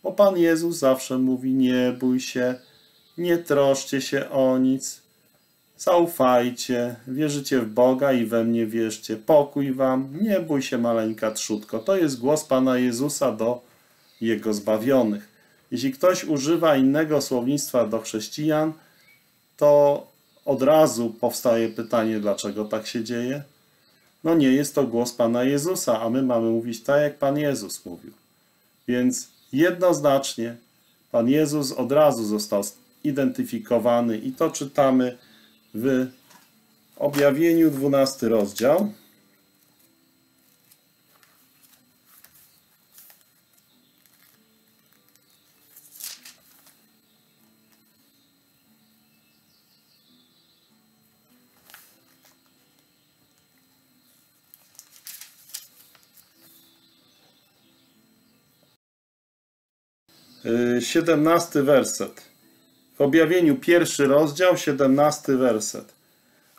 bo Pan Jezus zawsze mówi, nie bój się, nie troszcie się o nic, zaufajcie, wierzycie w Boga i we mnie wierzcie, pokój wam, nie bój się maleńka trzódko. To jest głos Pana Jezusa do Jego zbawionych. Jeśli ktoś używa innego słownictwa do chrześcijan, to od razu powstaje pytanie, dlaczego tak się dzieje? No nie jest to głos Pana Jezusa, a my mamy mówić tak, jak Pan Jezus mówił. Więc jednoznacznie Pan Jezus od razu został zidentyfikowany i to czytamy w Objawieniu 12 rozdział. XVII werset. W Objawieniu 1 rozdział, 17 werset.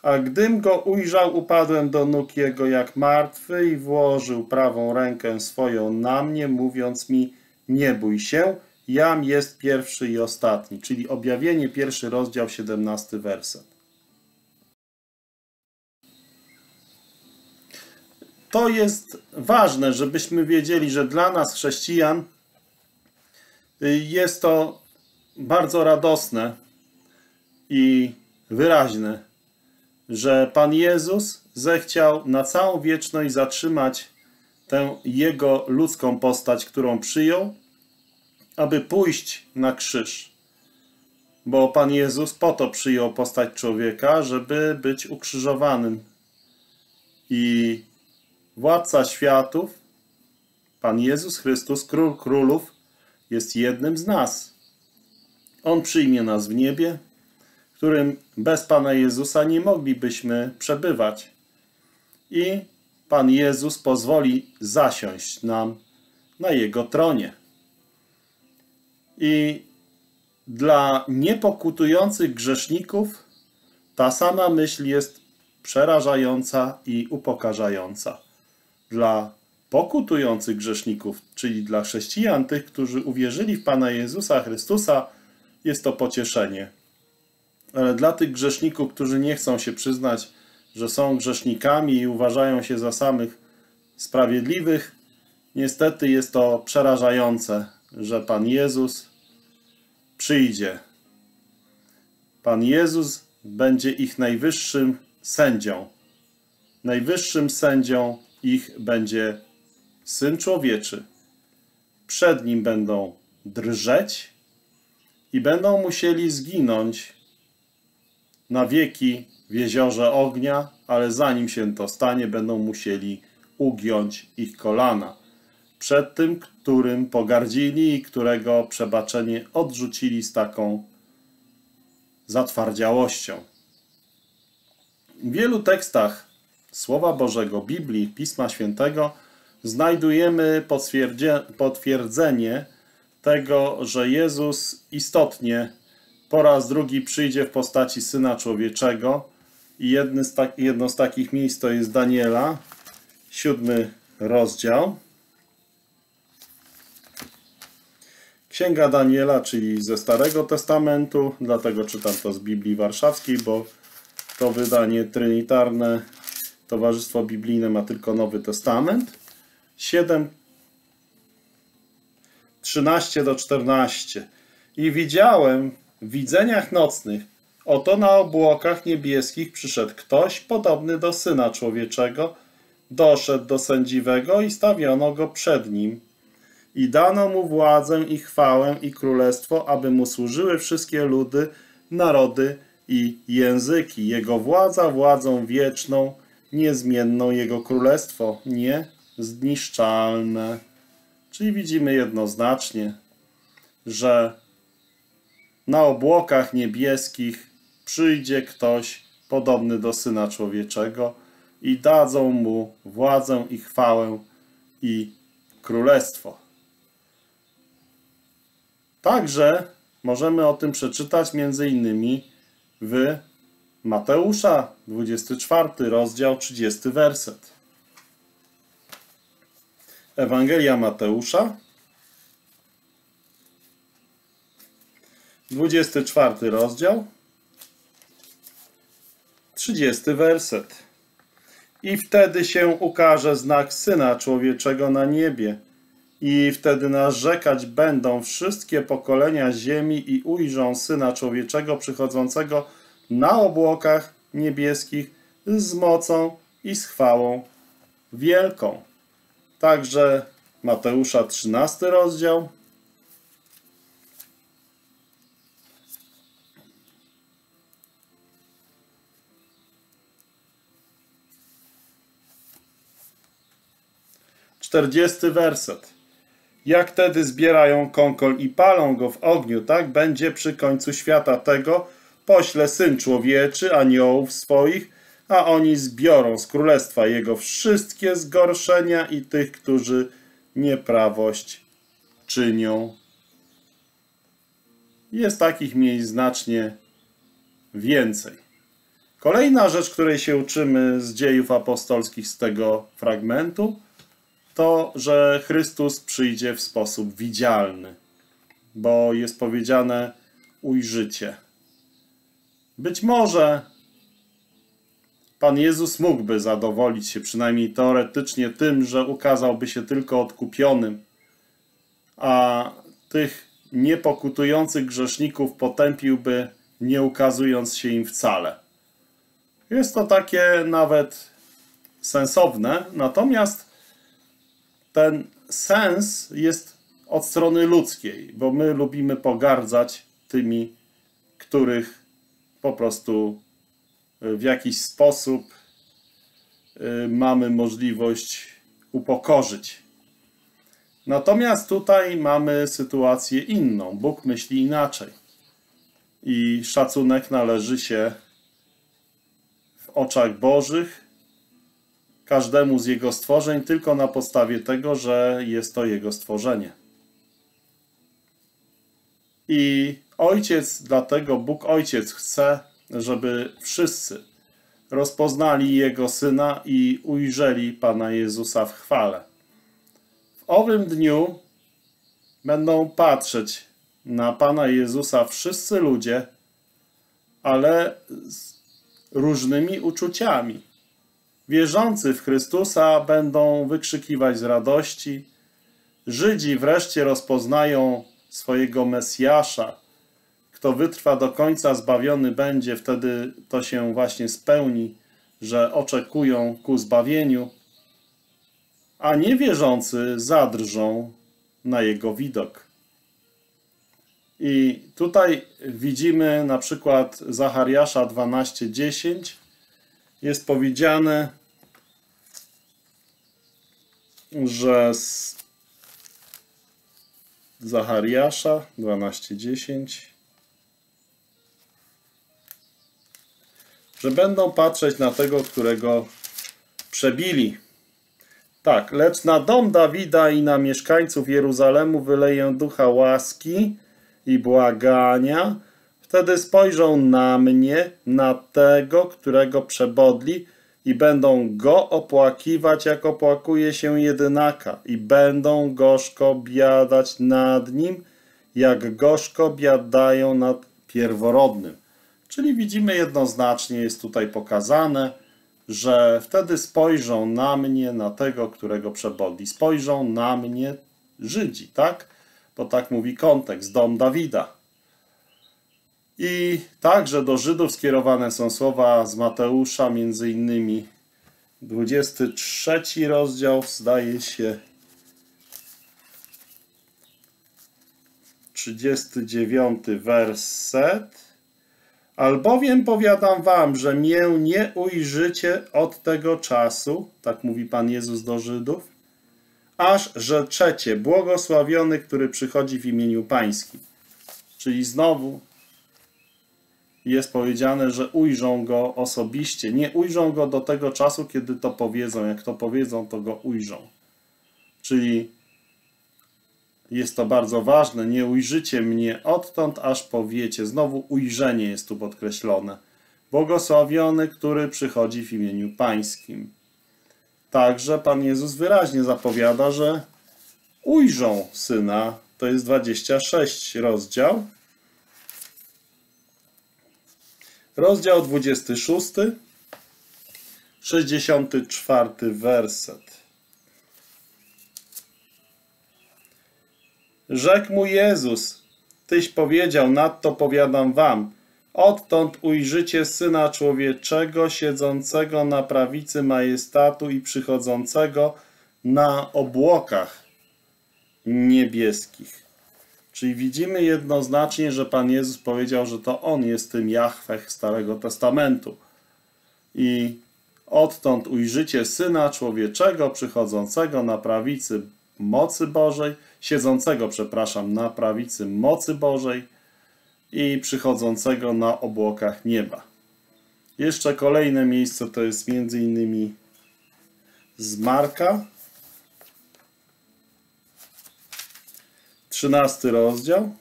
A gdym go ujrzał, upadłem do nóg jego jak martwy i włożył prawą rękę swoją na mnie, mówiąc mi, nie bój się, jam jest pierwszy i ostatni. Czyli Objawienie 1 rozdział, 17 werset. To jest ważne, żebyśmy wiedzieli, że dla nas chrześcijan jest to bardzo radosne i wyraźne, że Pan Jezus zechciał na całą wieczność zatrzymać tę Jego ludzką postać, którą przyjął, aby pójść na krzyż. Bo Pan Jezus po to przyjął postać człowieka, żeby być ukrzyżowanym. I władca światów, Pan Jezus Chrystus, Król Królów, jest jednym z nas. On przyjmie nas w niebie, w którym bez Pana Jezusa nie moglibyśmy przebywać. I Pan Jezus pozwoli zasiąść nam na Jego tronie. I dla niepokutujących grzeszników ta sama myśl jest przerażająca i upokarzająca. Dla pokutujących grzeszników, czyli dla chrześcijan, tych, którzy uwierzyli w Pana Jezusa Chrystusa, jest to pocieszenie. Ale dla tych grzeszników, którzy nie chcą się przyznać, że są grzesznikami i uważają się za samych sprawiedliwych, niestety jest to przerażające, że Pan Jezus przyjdzie. Pan Jezus będzie ich najwyższym sędzią. Najwyższym sędzią ich będzie Syn Człowieczy. Przed Nim będą drżeć i będą musieli zginąć na wieki w jeziorze ognia, ale zanim się to stanie, będą musieli ugiąć ich kolana przed tym, którym pogardzili i którego przebaczenie odrzucili z taką zatwardziałością. W wielu tekstach Słowa Bożego, Biblii, Pisma Świętego znajdujemy potwierdzenie tego, że Jezus istotnie po raz drugi przyjdzie w postaci Syna Człowieczego i jedno z takich miejsc to jest Daniela, 7 rozdział. Księga Daniela, czyli ze Starego Testamentu, dlatego czytam to z Biblii Warszawskiej, bo to wydanie Trinitarne Towarzystwo Biblijne ma tylko Nowy Testament. 7:13-14. I widziałem w widzeniach nocnych, oto na obłokach niebieskich przyszedł ktoś podobny do Syna Człowieczego, doszedł do sędziwego i stawiono go przed nim. I dano mu władzę i chwałę i królestwo, aby mu służyły wszystkie ludy, narody i języki. Jego władza władzą wieczną, niezmienną, jego królestwo niezniszczalne. Czyli widzimy jednoznacznie, że na obłokach niebieskich przyjdzie ktoś podobny do Syna Człowieczego i dadzą mu władzę i chwałę i królestwo. Także możemy o tym przeczytać m.in. w Mateusza, 24 rozdział, 30 werset. Ewangelia Mateusza, 24 rozdział, 30 werset. I wtedy się ukaże znak Syna Człowieczego na niebie. I wtedy narzekać będą wszystkie pokolenia ziemi i ujrzą Syna Człowieczego przychodzącego na obłokach niebieskich z mocą i z chwałą wielką. Także Mateusza 13 rozdział. Czterdziesty werset. Jak wtedy zbierają kąkol i palą go w ogniu, tak będzie przy końcu świata tego, pośle Syn Człowieczy aniołów swoich, a oni zbiorą z królestwa jego wszystkie zgorszenia i tych, którzy nieprawość czynią. Jest takich miejsc znacznie więcej. Kolejna rzecz, której się uczymy z Dziejów Apostolskich z tego fragmentu, to, że Chrystus przyjdzie w sposób widzialny, bo jest powiedziane ujrzycie. Być może Pan Jezus mógłby zadowolić się przynajmniej teoretycznie tym, że ukazałby się tylko odkupionym, a tych niepokutujących grzeszników potępiłby, nie ukazując się im wcale. Jest to takie nawet sensowne, natomiast ten sens jest od strony ludzkiej, bo my lubimy pogardzać tymi, których po prostu w jakiś sposób mamy możliwość upokorzyć. Natomiast tutaj mamy sytuację inną. Bóg myśli inaczej. I szacunek należy się w oczach Bożych każdemu z Jego stworzeń tylko na podstawie tego, że jest to Jego stworzenie. I Ojciec, dlatego Bóg Ojciec chce, żeby wszyscy rozpoznali Jego Syna i ujrzeli Pana Jezusa w chwale. W owym dniu będą patrzeć na Pana Jezusa wszyscy ludzie, ale z różnymi uczuciami. Wierzący w Chrystusa będą wykrzykiwać z radości. Żydzi wreszcie rozpoznają swojego Mesjasza. Kto wytrwa do końca, zbawiony będzie. Wtedy to się właśnie spełni, że oczekują ku zbawieniu, a niewierzący zadrżą na jego widok. I tutaj widzimy na przykład Zachariasza 12:10. Jest powiedziane, że z Zachariasza 12:10, że będą patrzeć na tego, którego przebili. Tak, lecz na dom Dawida i na mieszkańców Jeruzalemu wyleję ducha łaski i błagania. Wtedy spojrzą na mnie, na tego, którego przebodli, i będą go opłakiwać, jak opłakuje się jedynaka, i będą gorzko biadać nad nim, jak gorzko biadają nad pierworodnym. Czyli widzimy jednoznacznie, jest tutaj pokazane, że wtedy spojrzą na mnie, na tego, którego przebodli. Spojrzą na mnie Żydzi, tak? Bo tak mówi kontekst, dom Dawida. I także do Żydów skierowane są słowa z Mateusza, między innymi 23 rozdział, zdaje się 39 werset. Albowiem powiadam wam, że mię nie ujrzycie od tego czasu, tak mówi Pan Jezus do Żydów, aż rzeczecie, błogosławiony, który przychodzi w imieniu Pańskim. Czyli znowu jest powiedziane, że ujrzą go osobiście. Nie ujrzą go do tego czasu, kiedy to powiedzą. Jak to powiedzą, to go ujrzą. Czyli jest to bardzo ważne. Nie ujrzycie mnie odtąd, aż powiecie. Znowu ujrzenie jest tu podkreślone. Błogosławiony, który przychodzi w imieniu Pańskim. Także Pan Jezus wyraźnie zapowiada, że ujrzą Syna. To jest 26 rozdział. Rozdział 26, 64 werset. Rzekł mu Jezus, tyś powiedział, nadto powiadam wam, odtąd ujrzycie Syna Człowieczego, siedzącego na prawicy majestatu i przychodzącego na obłokach niebieskich. Czyli widzimy jednoznacznie, że Pan Jezus powiedział, że to On jest tym JaHWeH Starego Testamentu. I odtąd ujrzycie Syna Człowieczego, przychodzącego na prawicy mocy Bożej, siedzącego, przepraszam, na prawicy mocy Bożej i przychodzącego na obłokach nieba. Jeszcze kolejne miejsce to jest m.in. z Marka. 13 rozdział.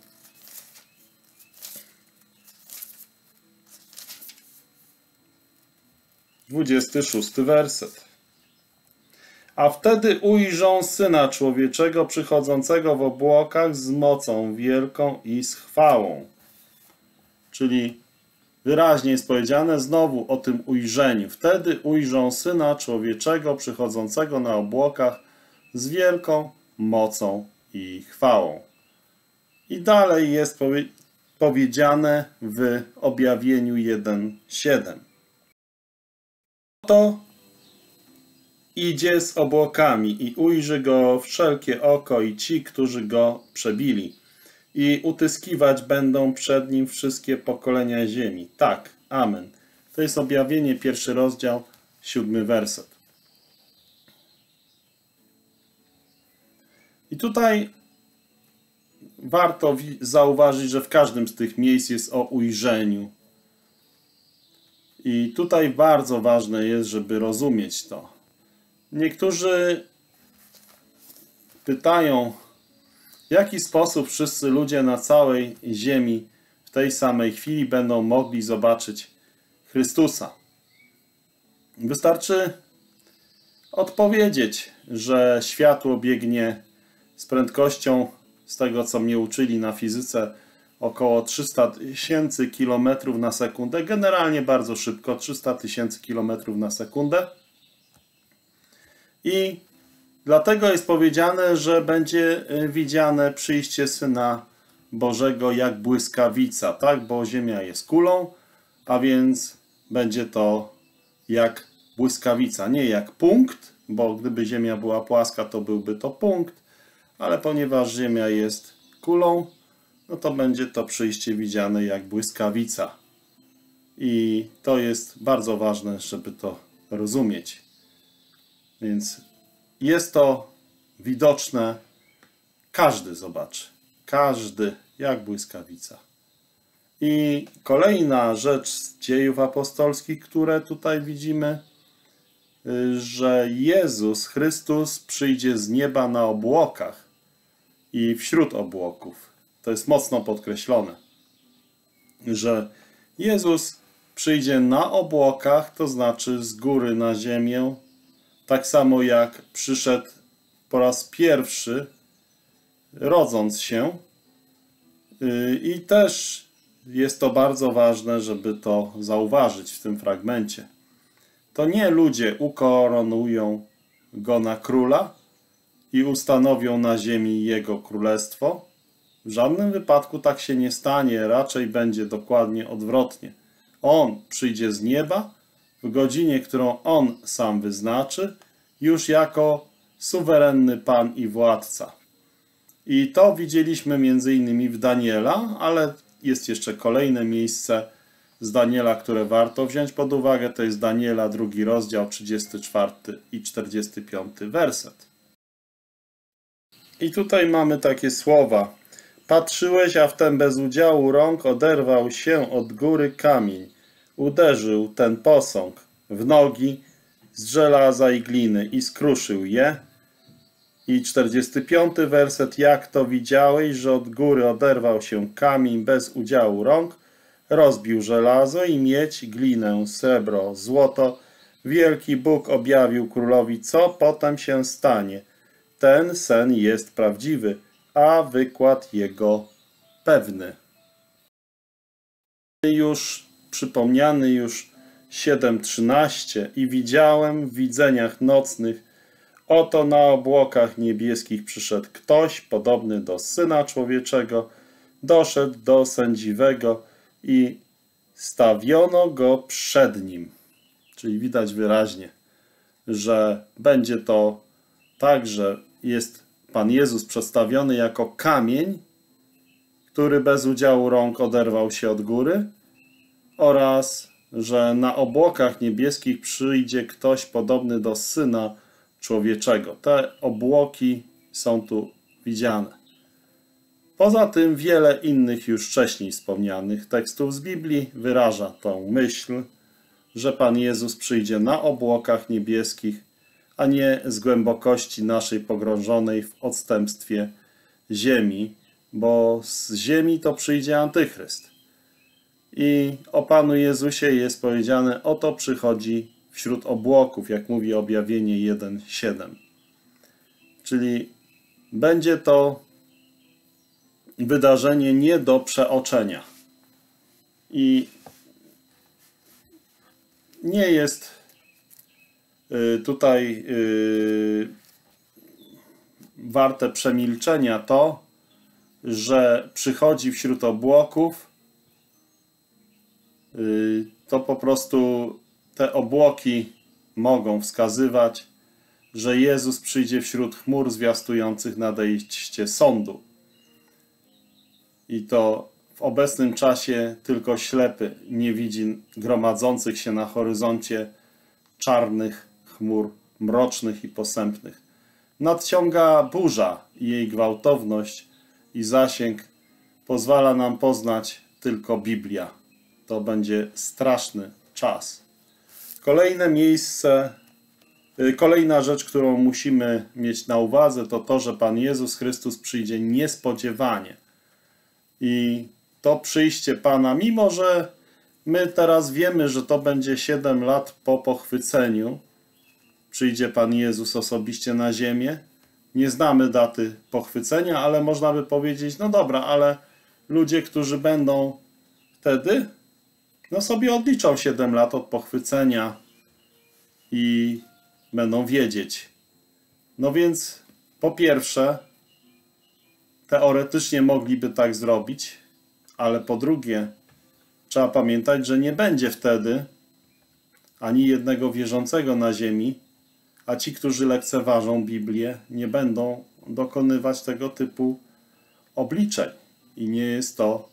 Dwudziesty szósty werset. A wtedy ujrzą Syna Człowieczego przychodzącego w obłokach z mocą wielką i z chwałą. Czyli wyraźnie jest powiedziane znowu o tym ujrzeniu. Wtedy ujrzą Syna Człowieczego przychodzącego na obłokach z wielką mocą i chwałą. I dalej jest powiedziane w Objawieniu 1:7. Oto idzie z obłokami i ujrzy go wszelkie oko i ci, którzy go przebili. I utyskiwać będą przed nim wszystkie pokolenia ziemi. Tak, amen. To jest Objawienie, 1 rozdział, 7 werset. I tutaj warto zauważyć, że w każdym z tych miejsc jest o ujrzeniu. I tutaj bardzo ważne jest, żeby rozumieć to. Niektórzy pytają, w jaki sposób wszyscy ludzie na całej ziemi w tej samej chwili będą mogli zobaczyć Chrystusa. Wystarczy odpowiedzieć, że światło biegnie z prędkością, z tego co mnie uczyli na fizyce, około 300 000 km/s. Generalnie bardzo szybko, 300 000 km/s. I dlatego jest powiedziane, że będzie widziane przyjście Syna Bożego jak błyskawica, tak? Bo Ziemia jest kulą, a więc będzie to jak błyskawica, nie jak punkt, bo gdyby Ziemia była płaska, to byłby to punkt, ale ponieważ Ziemia jest kulą, no to będzie to przyjście widziane jak błyskawica. I to jest bardzo ważne, żeby to rozumieć. Więc jest to widoczne, każdy zobaczy. Każdy, jak błyskawica. I kolejna rzecz z dziejów apostolskich, które tutaj widzimy, że Jezus Chrystus przyjdzie z nieba na obłokach i wśród obłoków. To jest mocno podkreślone, że Jezus przyjdzie na obłokach, to znaczy z góry na ziemię, tak samo jak przyszedł po raz pierwszy, rodząc się. I też jest to bardzo ważne, żeby to zauważyć w tym fragmencie. To nie ludzie ukoronują Go na króla i ustanowią na ziemi Jego królestwo. W żadnym wypadku tak się nie stanie, raczej będzie dokładnie odwrotnie. On przyjdzie z nieba w godzinie, którą On sam wyznaczy, już jako suwerenny Pan i Władca. I to widzieliśmy m.in. w Daniela, ale jest jeszcze kolejne miejsce z Daniela, które warto wziąć pod uwagę. To jest Daniela, 2 rozdział, 34 i 45 werset. I tutaj mamy takie słowa. Patrzyłeś, a wtem bez udziału rąk oderwał się od góry kamień. Uderzył ten posąg w nogi z żelaza i gliny i skruszył je. I 45 werset. Jak to widziałeś, że od góry oderwał się kamień bez udziału rąk, rozbił żelazo i miedź, glinę, srebro, złoto. Wielki Bóg objawił królowi, co potem się stanie. Ten sen jest prawdziwy, a wykład jego pewny. Już przypomniany już 7:13. I widziałem w widzeniach nocnych, oto na obłokach niebieskich przyszedł ktoś podobny do Syna Człowieczego, doszedł do sędziwego i stawiono go przed nim. Czyli widać wyraźnie, że będzie to tak, że jest Pan Jezus przedstawiony jako kamień, który bez udziału rąk oderwał się od góry, oraz że na obłokach niebieskich przyjdzie ktoś podobny do Syna Człowieczego. Te obłoki są tu widziane. Poza tym wiele innych już wcześniej wspomnianych tekstów z Biblii wyraża tą myśl, że Pan Jezus przyjdzie na obłokach niebieskich, a nie z głębokości naszej pogrążonej w odstępstwie ziemi, bo z ziemi to przyjdzie Antychryst. I o Panu Jezusie jest powiedziane, oto przychodzi wśród obłoków, jak mówi Objawienie 1:7. Czyli będzie to wydarzenie nie do przeoczenia. I nie jest tutaj warte przemilczenia to, że przychodzi wśród obłoków, to po prostu te obłoki mogą wskazywać, że Jezus przyjdzie wśród chmur zwiastujących nadejście sądu. I to w obecnym czasie tylko ślepy nie widzi gromadzących się na horyzoncie czarnych chmur, mrocznych i posępnych. Nadciąga burza i jej gwałtowność i zasięg pozwala nam poznać tylko Biblia. To będzie straszny czas. Kolejne miejsce, kolejna rzecz, którą musimy mieć na uwadze, to to, że Pan Jezus Chrystus przyjdzie niespodziewanie. I to przyjście Pana, mimo że my teraz wiemy, że to będzie 7 lat po pochwyceniu, przyjdzie Pan Jezus osobiście na ziemię. Nie znamy daty pochwycenia, ale można by powiedzieć, no dobra, ale ludzie, którzy będą wtedy, no sobie odliczą 7 lat od pochwycenia i będą wiedzieć. No więc po pierwsze, teoretycznie mogliby tak zrobić, ale po drugie, trzeba pamiętać, że nie będzie wtedy ani jednego wierzącego na ziemi, a ci, którzy lekceważą Biblię, nie będą dokonywać tego typu obliczeń. i nie jest to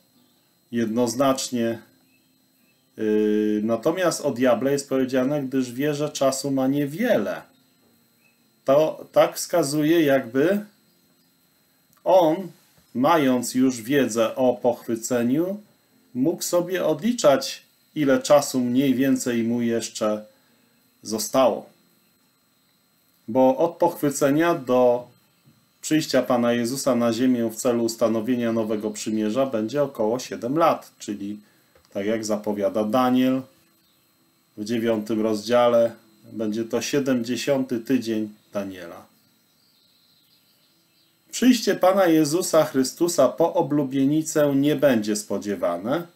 jednoznacznie. Natomiast o diable jest powiedziane, gdyż wie, że czasu ma niewiele. To tak wskazuje, jakby on, mając już wiedzę o pochwyceniu, mógł sobie odliczać, ile czasu mniej więcej mu jeszcze zostało. Bo od pochwycenia do przyjścia Pana Jezusa na ziemię w celu ustanowienia nowego przymierza będzie około 7 lat, czyli tak jak zapowiada Daniel w 9 rozdziale, będzie to 70. tydzień Daniela. Przyjście Pana Jezusa Chrystusa po oblubienicę nie będzie spodziewane.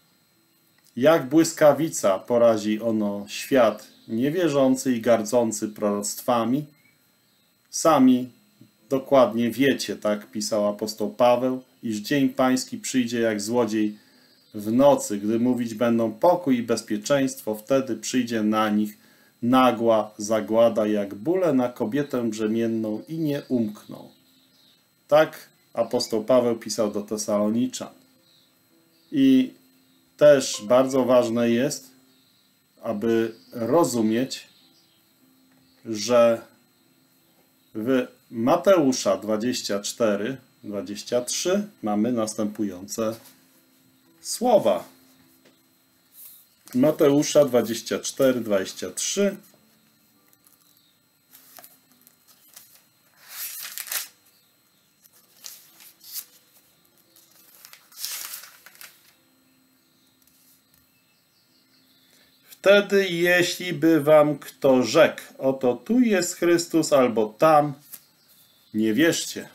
Jak błyskawica porazi ono świat niewierzący i gardzący proroctwami. Sami dokładnie wiecie, tak pisał apostoł Paweł, iż dzień pański przyjdzie jak złodziej w nocy, gdy mówić będą pokój i bezpieczeństwo, wtedy przyjdzie na nich nagła zagłada, jak bóle na kobietę brzemienną i nie umkną. Tak apostoł Paweł pisał do Tesaloniczan. I też bardzo ważne jest, aby rozumieć, że w Mateusza 24-23 mamy następujące słowa. Mateusza 24-23. Wtedy, jeśli by wam kto rzekł, oto tu jest Chrystus, albo tam, nie wierzcie.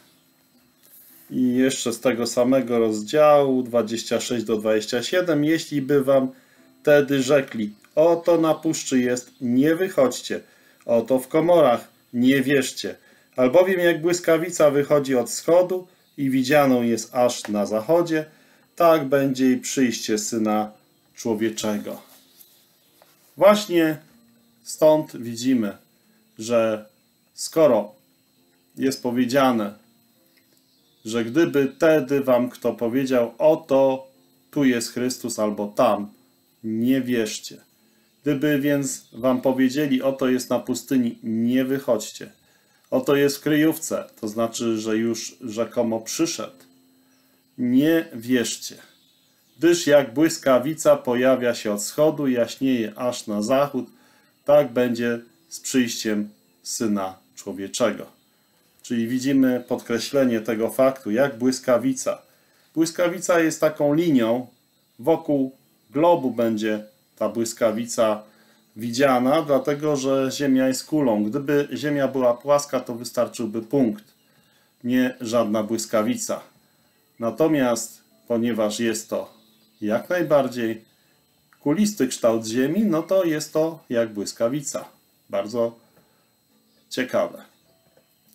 I jeszcze z tego samego rozdziału, 26-27, jeśli by wam wtedy rzekli, oto na puszczy jest, nie wychodźcie, oto w komorach, nie wierzcie. Albowiem jak błyskawica wychodzi od wschodu i widzianą jest aż na zachodzie, tak będzie i przyjście Syna Człowieczego. Właśnie stąd widzimy, że skoro jest powiedziane, że gdyby wtedy wam kto powiedział, oto tu jest Chrystus albo tam, nie wierzcie. Gdyby więc wam powiedzieli, oto jest na pustyni, nie wychodźcie. Oto jest w kryjówce, to znaczy, że już rzekomo przyszedł. Nie wierzcie. Gdyż jak błyskawica pojawia się od wschodu, jaśnieje aż na zachód, tak będzie z przyjściem Syna Człowieczego. Czyli widzimy podkreślenie tego faktu, jak błyskawica. Błyskawica jest taką linią, wokół globu będzie ta błyskawica widziana, dlatego że Ziemia jest kulą. Gdyby Ziemia była płaska, to wystarczyłby punkt, nie żadna błyskawica. Natomiast, ponieważ jest to jak najbardziej kulisty kształt Ziemi, no to jest to jak błyskawica. Bardzo ciekawe.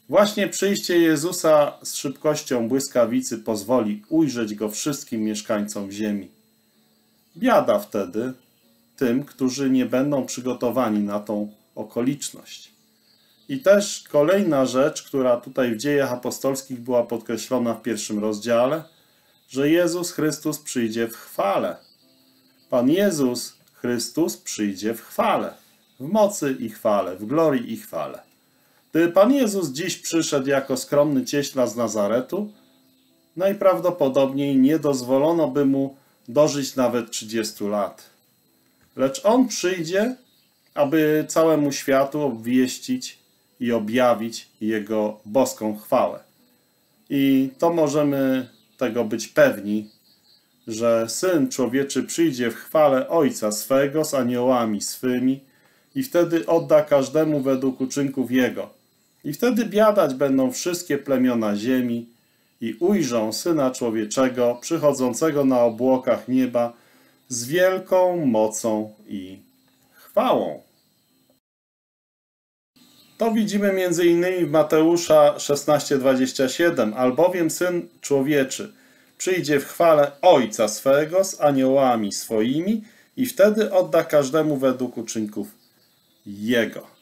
Właśnie przyjście Jezusa z szybkością błyskawicy pozwoli ujrzeć Go wszystkim mieszkańcom Ziemi. Biada wtedy tym, którzy nie będą przygotowani na tą okoliczność. I też kolejna rzecz, która tutaj w Dziejach Apostolskich była podkreślona w 1 rozdziale, że Jezus Chrystus przyjdzie w chwale. Pan Jezus Chrystus przyjdzie w chwale, w mocy i chwale, w glorii i chwale. Gdyby Pan Jezus dziś przyszedł jako skromny cieśla z Nazaretu, najprawdopodobniej nie dozwolono by mu dożyć nawet 30 lat. Lecz On przyjdzie, aby całemu światu obwieścić i objawić Jego boską chwałę. I to możemy tego być pewni, że Syn Człowieczy przyjdzie w chwale Ojca swego z aniołami swymi i wtedy odda każdemu według uczynków Jego. I wtedy biadać będą wszystkie plemiona ziemi i ujrzą Syna Człowieczego przychodzącego na obłokach nieba z wielką mocą i chwałą. To widzimy m.in. w Mateusza 16:27. Albowiem Syn Człowieczy przyjdzie w chwale Ojca swego z aniołami swoimi i wtedy odda każdemu według uczynków Jego.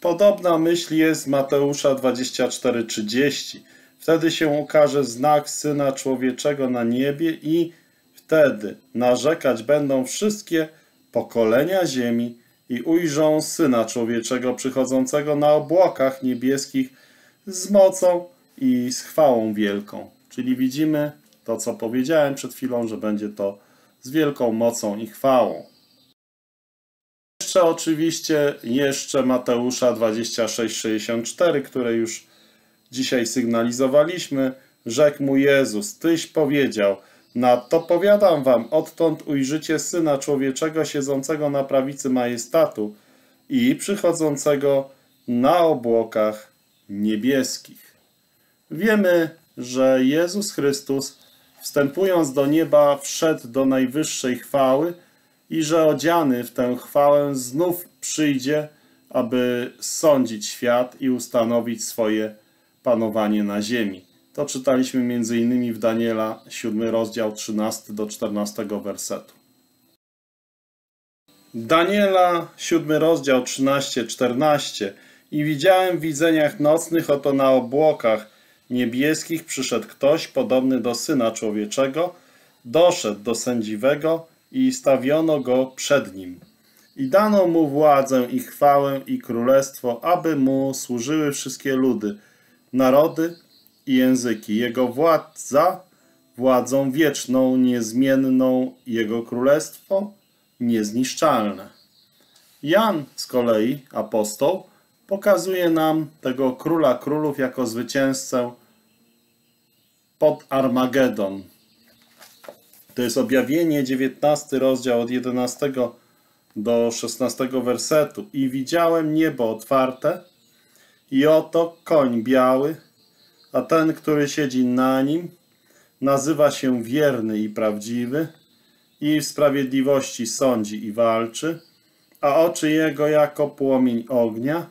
Podobna myśl jest z Mateusza 24:30. Wtedy się ukaże znak Syna Człowieczego na niebie i wtedy narzekać będą wszystkie pokolenia ziemi i ujrzą Syna Człowieczego przychodzącego na obłokach niebieskich z mocą i z chwałą wielką. Czyli widzimy to, co powiedziałem przed chwilą, że będzie to z wielką mocą i chwałą. Jeszcze oczywiście Mateusza 26:64, które już dzisiaj sygnalizowaliśmy. Rzekł mu Jezus, tyś powiedział, nadto powiadam wam, odtąd ujrzycie Syna Człowieczego siedzącego na prawicy majestatu i przychodzącego na obłokach niebieskich. Wiemy, że Jezus Chrystus, wstępując do nieba, wszedł do najwyższej chwały i że odziany w tę chwałę znów przyjdzie, aby sądzić świat i ustanowić swoje panowanie na ziemi. To czytaliśmy m.in. w Daniela 7 rozdział 13 do 14 wersetu. Daniela 7 rozdział 13-14. I widziałem w widzeniach nocnych, oto na obłokach niebieskich przyszedł ktoś podobny do Syna Człowieczego, doszedł do sędziwego i stawiono go przed nim. I dano mu władzę i chwałę i królestwo, aby mu służyły wszystkie ludy, narody i języki. Jego władza władzą wieczną, niezmienną, jego królestwo niezniszczalne. Jan z kolei, apostoł, pokazuje nam tego Króla Królów jako zwycięzcę pod Armagedon. To jest Objawienie 19 rozdział od 11 do 16 wersetu. I widziałem niebo otwarte i oto koń biały, a ten, który siedzi na nim, nazywa się wierny i prawdziwy i w sprawiedliwości sądzi i walczy, a oczy jego jako płomień ognia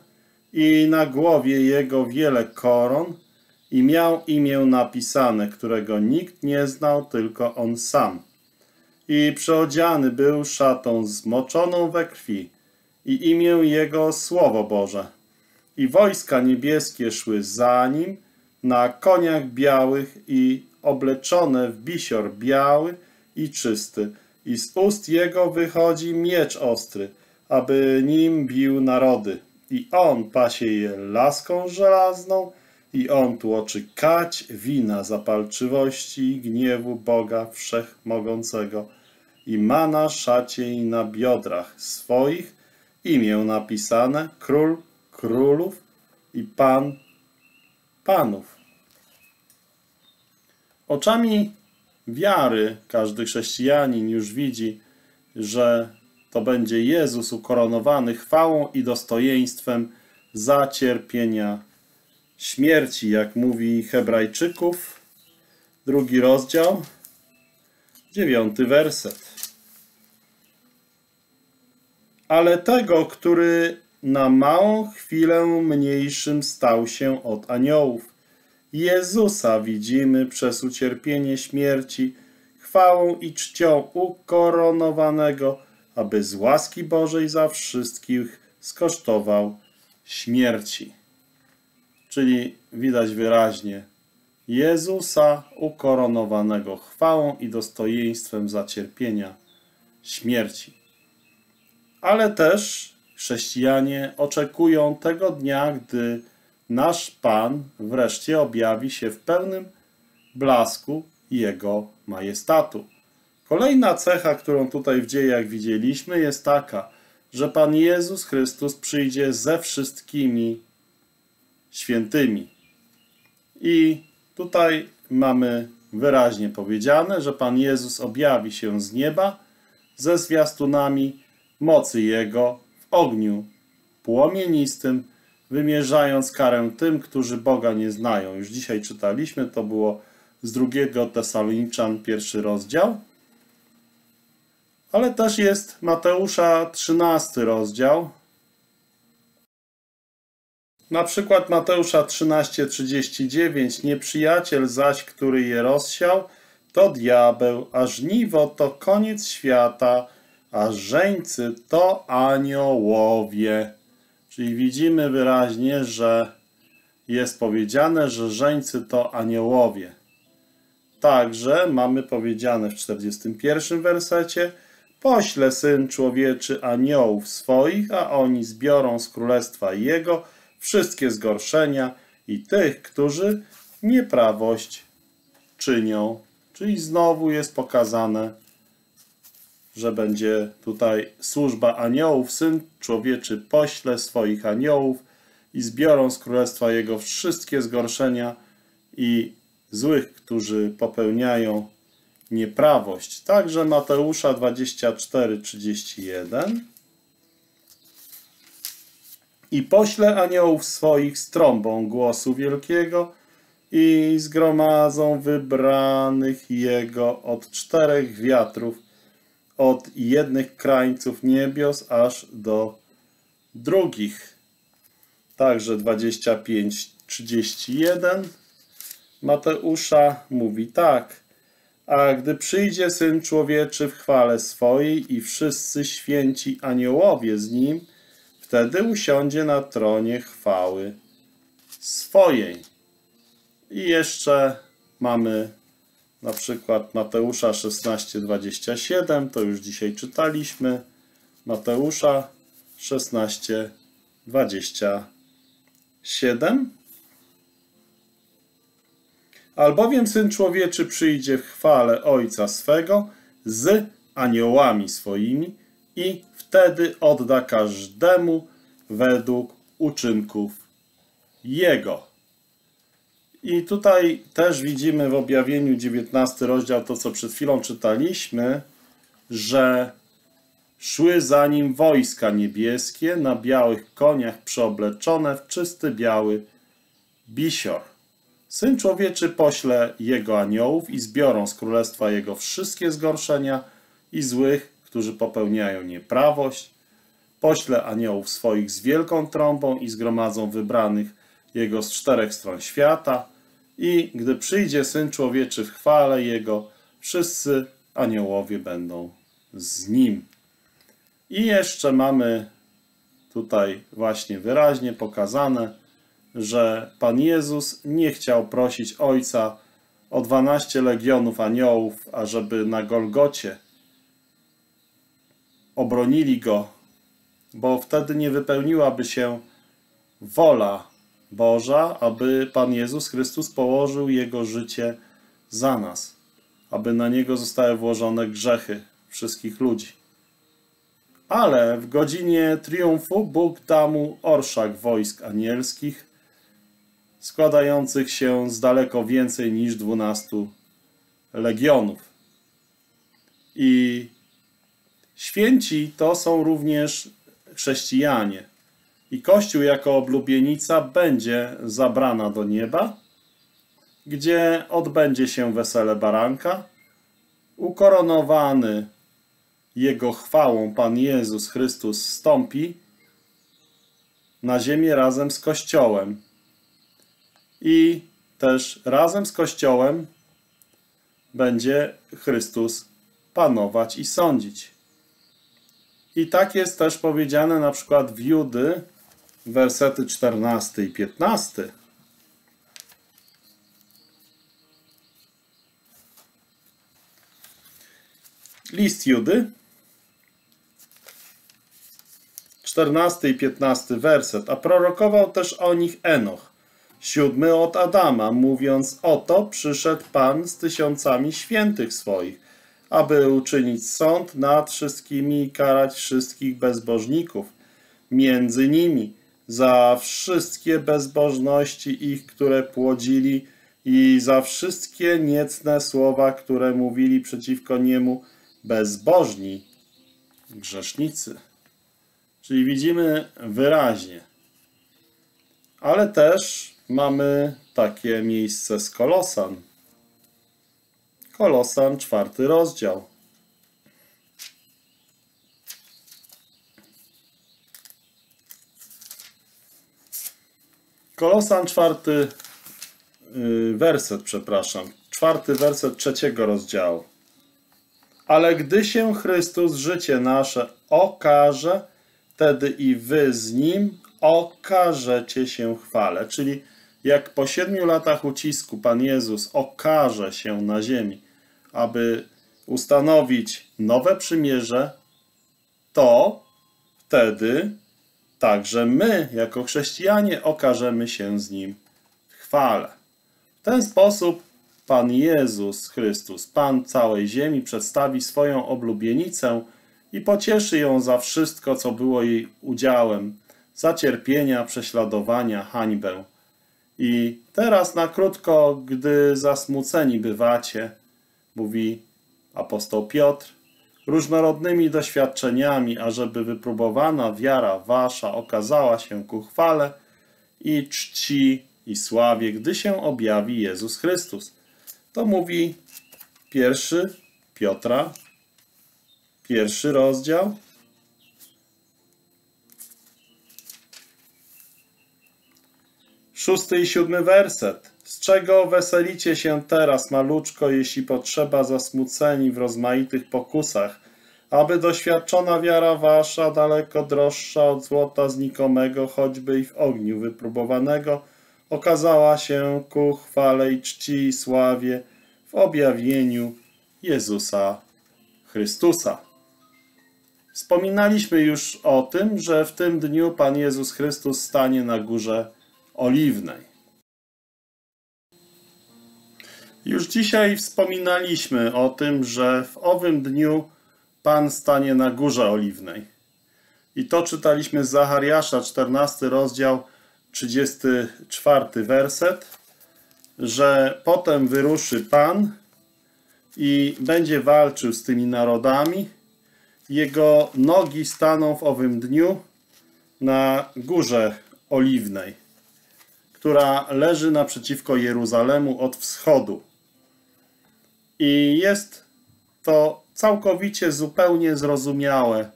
i na głowie jego wiele koron i miał imię napisane, którego nikt nie znał, tylko on sam. I przeodziany był szatą zmoczoną we krwi i imię jego Słowo Boże. I wojska niebieskie szły za nim na koniach białych i obleczone w bisior biały i czysty. I z ust jego wychodzi miecz ostry, aby nim bił narody. I on pasie je laską żelazną, i on tłoczy kać wina zapalczywości i gniewu Boga Wszechmogącego. I ma na szacie i na biodrach swoich imię napisane, Król Królów i Pan Panów. Oczami wiary każdy chrześcijanin już widzi, że to będzie Jezus ukoronowany chwałą i dostojeństwem za cierpienia śmierci, jak mówi Hebrajczyków, 2 rozdział, 9 werset. Ale tego, który na małą chwilę mniejszym stał się od aniołów, Jezusa widzimy przez ucierpienie śmierci, chwałą i czcią ukoronowanego, aby z łaski Bożej za wszystkich skosztował śmierci. Czyli widać wyraźnie Jezusa ukoronowanego chwałą i dostojeństwem za cierpienia śmierci. Ale też chrześcijanie oczekują tego dnia, gdy nasz Pan wreszcie objawi się w pełnym blasku Jego majestatu. Kolejna cecha, którą tutaj w dziejach widzieliśmy, jest taka, że Pan Jezus Chrystus przyjdzie ze wszystkimi świętymi. I tutaj mamy wyraźnie powiedziane, że Pan Jezus objawi się z nieba ze zwiastunami mocy Jego w ogniu płomienistym, wymierzając karę tym, którzy Boga nie znają. Już dzisiaj czytaliśmy, to było z 2 Tesaloniczan, 1 rozdział. Ale też jest Mateusza 13 rozdział. Na przykład Mateusza 13:39. Nieprzyjaciel zaś, który je rozsiał, to diabeł, a żniwo to koniec świata, a żeńcy to aniołowie. Czyli widzimy wyraźnie, że jest powiedziane, że żeńcy to aniołowie. Także mamy powiedziane w 41 wersecie: pośle Syn Człowieczy aniołów swoich, a oni zbiorą z królestwa Jego wszystkie zgorszenia i tych, którzy nieprawość czynią. Czyli znowu jest pokazane, że będzie tutaj służba aniołów. Syn Człowieczy pośle swoich aniołów i zbiorą z królestwa Jego wszystkie zgorszenia i złych, którzy popełniają nieprawość. Także Mateusza 24:31: i pośle aniołów swoich z trąbą głosu wielkiego i zgromadzą wybranych Jego od 4 wiatrów, od jednych krańców niebios aż do drugich. Także 25:31 Mateusza mówi tak: a gdy przyjdzie Syn Człowieczy w chwale swojej i wszyscy święci aniołowie z Nim, wtedy usiądzie na tronie chwały swojej. I jeszcze mamy na przykład Mateusza 16:27, to już dzisiaj czytaliśmy. Mateusza 16:27. Albowiem Syn Człowieczy przyjdzie w chwale Ojca swego z aniołami swoimi i wtedy odda każdemu według uczynków jego. I tutaj też widzimy w Objawieniu 19 rozdział, to co przed chwilą czytaliśmy, że szły za Nim wojska niebieskie na białych koniach przeobleczone w czysty biały bisior. Syn Człowieczy pośle Jego aniołów i zbiorą z królestwa Jego wszystkie zgorszenia i złych, którzy popełniają nieprawość. Pośle aniołów swoich z wielką trąbą i zgromadzą wybranych Jego z 4 stron świata. I gdy przyjdzie Syn Człowieczy w chwale Jego, wszyscy aniołowie będą z Nim. I jeszcze mamy tutaj właśnie wyraźnie pokazane, że Pan Jezus nie chciał prosić Ojca o 12 legionów aniołów, ażeby na Golgocie obronili Go, bo wtedy nie wypełniłaby się wola Boża, aby Pan Jezus Chrystus położył Jego życie za nas, aby na Niego zostały włożone grzechy wszystkich ludzi. Ale w godzinie triumfu Bóg da Mu orszak wojsk anielskich, składających się z daleko więcej niż 12 legionów. I święci to są również chrześcijanie. I Kościół jako oblubienica będzie zabrana do nieba, gdzie odbędzie się wesele baranka, ukoronowany Jego chwałą Pan Jezus Chrystus wstąpi na ziemię razem z Kościołem. I też razem z Kościołem będzie Chrystus panować i sądzić. I tak jest też powiedziane na przykład w Judy, wersety 14 i 15. List Judy, 14 i 15 werset. A prorokował też o nich Henoch, 7 od Adama, mówiąc: oto przyszedł Pan z tysiącami świętych swoich, aby uczynić sąd nad wszystkimi i karać wszystkich bezbożników między nimi za wszystkie bezbożności ich, które płodzili, i za wszystkie niecne słowa, które mówili przeciwko Niemu bezbożni grzesznicy. Czyli widzimy wyraźnie. Ale też mamy takie miejsce z Kolosan. Kolosan, 4 rozdział. Kolosan, 4 werset, przepraszam. 4 werset 3 rozdziału. Ale gdy się Chrystus, życie nasze, okaże, wtedy i wy z Nim okażecie się chwale. Czyli Jak po 7 latach ucisku Pan Jezus okaże się na ziemi, aby ustanowić nowe przymierze, to wtedy także my, jako chrześcijanie, okażemy się z Nim w chwale. W ten sposób Pan Jezus Chrystus, Pan całej ziemi, przedstawi swoją oblubienicę i pocieszy ją za wszystko, co było jej udziałem, za cierpienia, prześladowania, hańbę. I teraz na krótko, gdy zasmuceni bywacie, mówi apostoł Piotr, różnorodnymi doświadczeniami, ażeby wypróbowana wiara wasza okazała się ku chwale i czci i sławie, gdy się objawi Jezus Chrystus. To mówi 1 Piotra, 1 rozdział. Szósty i 7 werset. Z czego weselicie się teraz, maluczko, jeśli potrzeba, zasmuceni w rozmaitych pokusach, aby doświadczona wiara wasza, daleko droższa od złota znikomego, choćby i w ogniu wypróbowanego, okazała się ku chwale i czci i sławie w objawieniu Jezusa Chrystusa. Wspominaliśmy już o tym, że w tym dniu Pan Jezus Chrystus stanie na Górze Oliwnej. Już dzisiaj wspominaliśmy o tym, że w owym dniu Pan stanie na Górze Oliwnej. I to czytaliśmy z Zachariasza, 14 rozdział, 34 werset, że potem wyruszy Pan i będzie walczył z tymi narodami. Jego nogi staną w owym dniu na Górze Oliwnej, która leży naprzeciwko Jeruzalemu od wschodu. I jest to całkowicie, zupełnie zrozumiałe,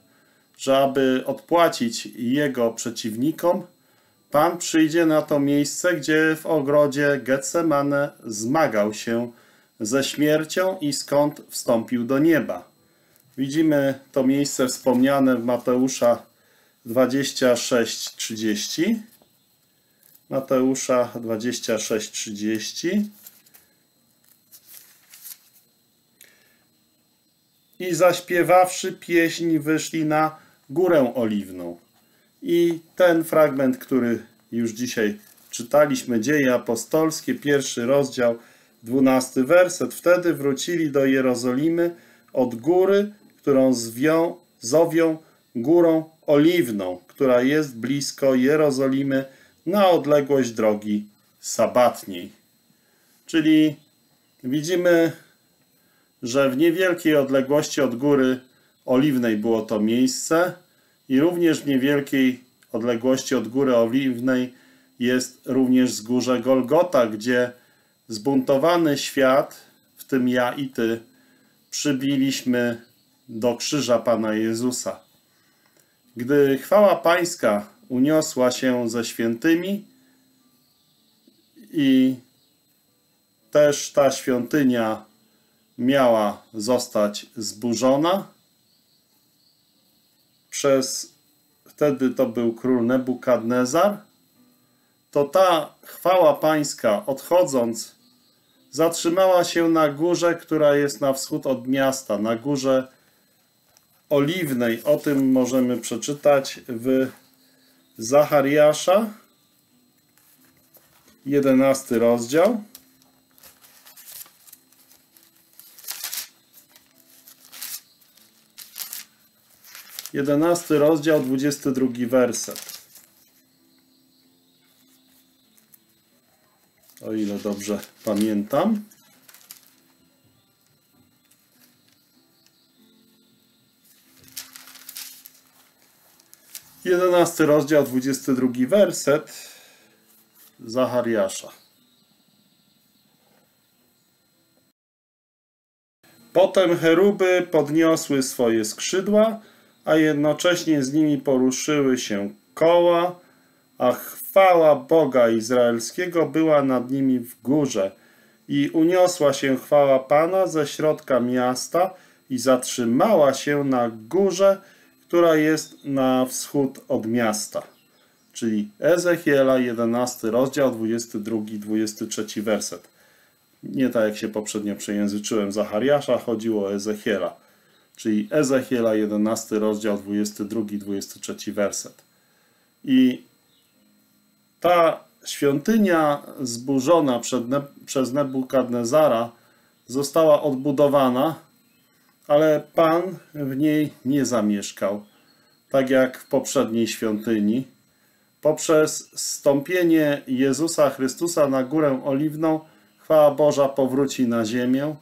że aby odpłacić jego przeciwnikom, Pan przyjdzie na to miejsce, gdzie w ogrodzie Getsemane zmagał się ze śmiercią i skąd wstąpił do nieba. Widzimy to miejsce wspomniane w Mateusza 26:30. Mateusza 26:30. I zaśpiewawszy pieśń, wyszli na Górę Oliwną. I ten fragment, który już dzisiaj czytaliśmy, Dzieje Apostolskie, 1 rozdział, 12 werset. Wtedy wrócili do Jerozolimy od góry, którą zowią Górą Oliwną, która jest blisko Jerozolimy na odległość drogi sabatniej. Czyli widzimy, że w niewielkiej odległości od Góry Oliwnej było to miejsce i również w niewielkiej odległości od Góry Oliwnej jest również wzgórze Golgota, gdzie zbuntowany świat, w tym ja i ty, przybiliśmy do krzyża Pana Jezusa. Gdy chwała Pańska uniosła się ze świętymi i też ta świątynia miała zostać zburzona przez, wtedy to był król Nebukadnezar, to ta chwała Pańska, odchodząc, zatrzymała się na górze, która jest na wschód od miasta, na Górze Oliwnej. O tym możemy przeczytać w Zachariasza, 11 rozdział. Jedenasty rozdział, 22 werset. O ile dobrze pamiętam. Jedenasty rozdział, 22 werset Zachariasza. Potem cheruby podniosły swoje skrzydła, a jednocześnie z nimi poruszyły się koła, a chwała Boga Izraelskiego była nad nimi w górze. I uniosła się chwała Pana ze środka miasta i zatrzymała się na górze, która jest na wschód od miasta. czyli Ezechiela, 11 rozdział, 22-23 werset. Nie tak jak się poprzednio przejęzyczyłem Zachariasza, chodziło o Ezechiela, czyli Ezechiela, 11 rozdział, 22-23 werset. I ta świątynia zburzona przez Nebukadnezara została odbudowana, ale Pan w niej nie zamieszkał, tak jak w poprzedniej świątyni. Poprzez zstąpienie Jezusa Chrystusa na Górę Oliwną chwała Boża powróci na ziemię.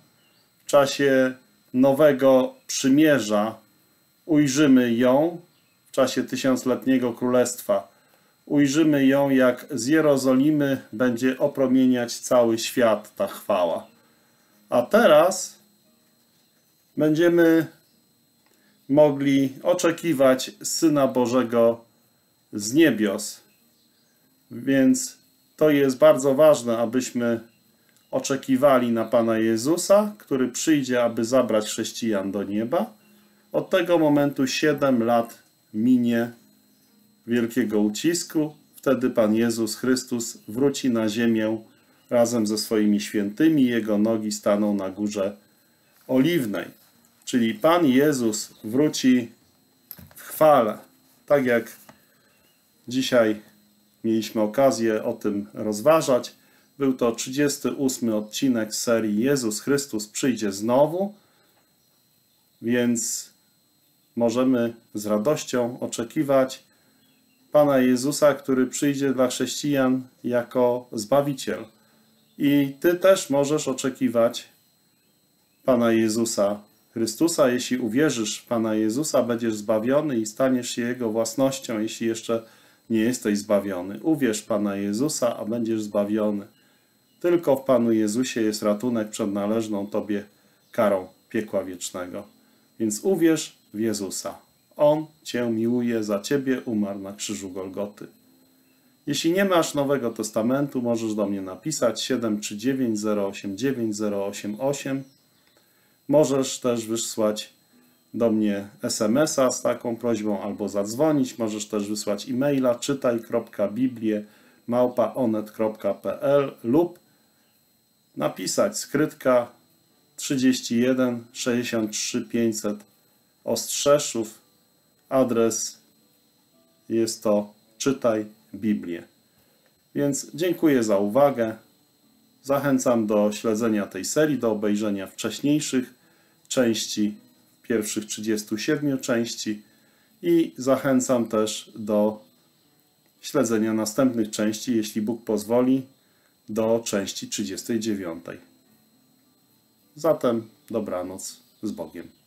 W czasie Nowego Przymierza ujrzymy ją, w czasie tysiącletniego królestwa. Ujrzymy ją, jak z Jerozolimy będzie opromieniać cały świat ta chwała. A teraz będziemy mogli oczekiwać Syna Bożego z niebios. Więc to jest bardzo ważne, abyśmy oczekiwali na Pana Jezusa, który przyjdzie, aby zabrać chrześcijan do nieba. Od tego momentu 7 lat minie wielkiego ucisku. Wtedy Pan Jezus Chrystus wróci na ziemię razem ze swoimi świętymi. Jego nogi staną na Górze Oliwnej. Czyli Pan Jezus wróci w chwale. Tak jak dzisiaj mieliśmy okazję o tym rozważać. Był to 38 odcinek serii Jezus Chrystus przyjdzie znowu. Więc możemy z radością oczekiwać Pana Jezusa, który przyjdzie dla chrześcijan jako Zbawiciel. I Ty też możesz oczekiwać Pana Jezusa Chrystusa. Jeśli uwierzysz w Pana Jezusa, będziesz zbawiony i staniesz się Jego własnością, jeśli jeszcze nie jesteś zbawiony. Uwierz Pana Jezusa, a będziesz zbawiony. Tylko w Panu Jezusie jest ratunek przed należną Tobie karą piekła wiecznego. Więc uwierz w Jezusa. On Cię miłuje, za Ciebie umarł na krzyżu Golgoty. Jeśli nie masz Nowego Testamentu, możesz do mnie napisać 739 089 088. Możesz też wysłać do mnie SMS-a z taką prośbą albo zadzwonić. Możesz też wysłać e-maila czytaj.biblie@onet.pl lub napisać skrytka 31 63 500 Ostrzeszów. Adres jest to Czytaj Biblię. Więc dziękuję za uwagę. Zachęcam do śledzenia tej serii, do obejrzenia wcześniejszych części, pierwszych 37 części, i zachęcam też do śledzenia następnych części, jeśli Bóg pozwoli, do części 39. Zatem dobranoc z Bogiem.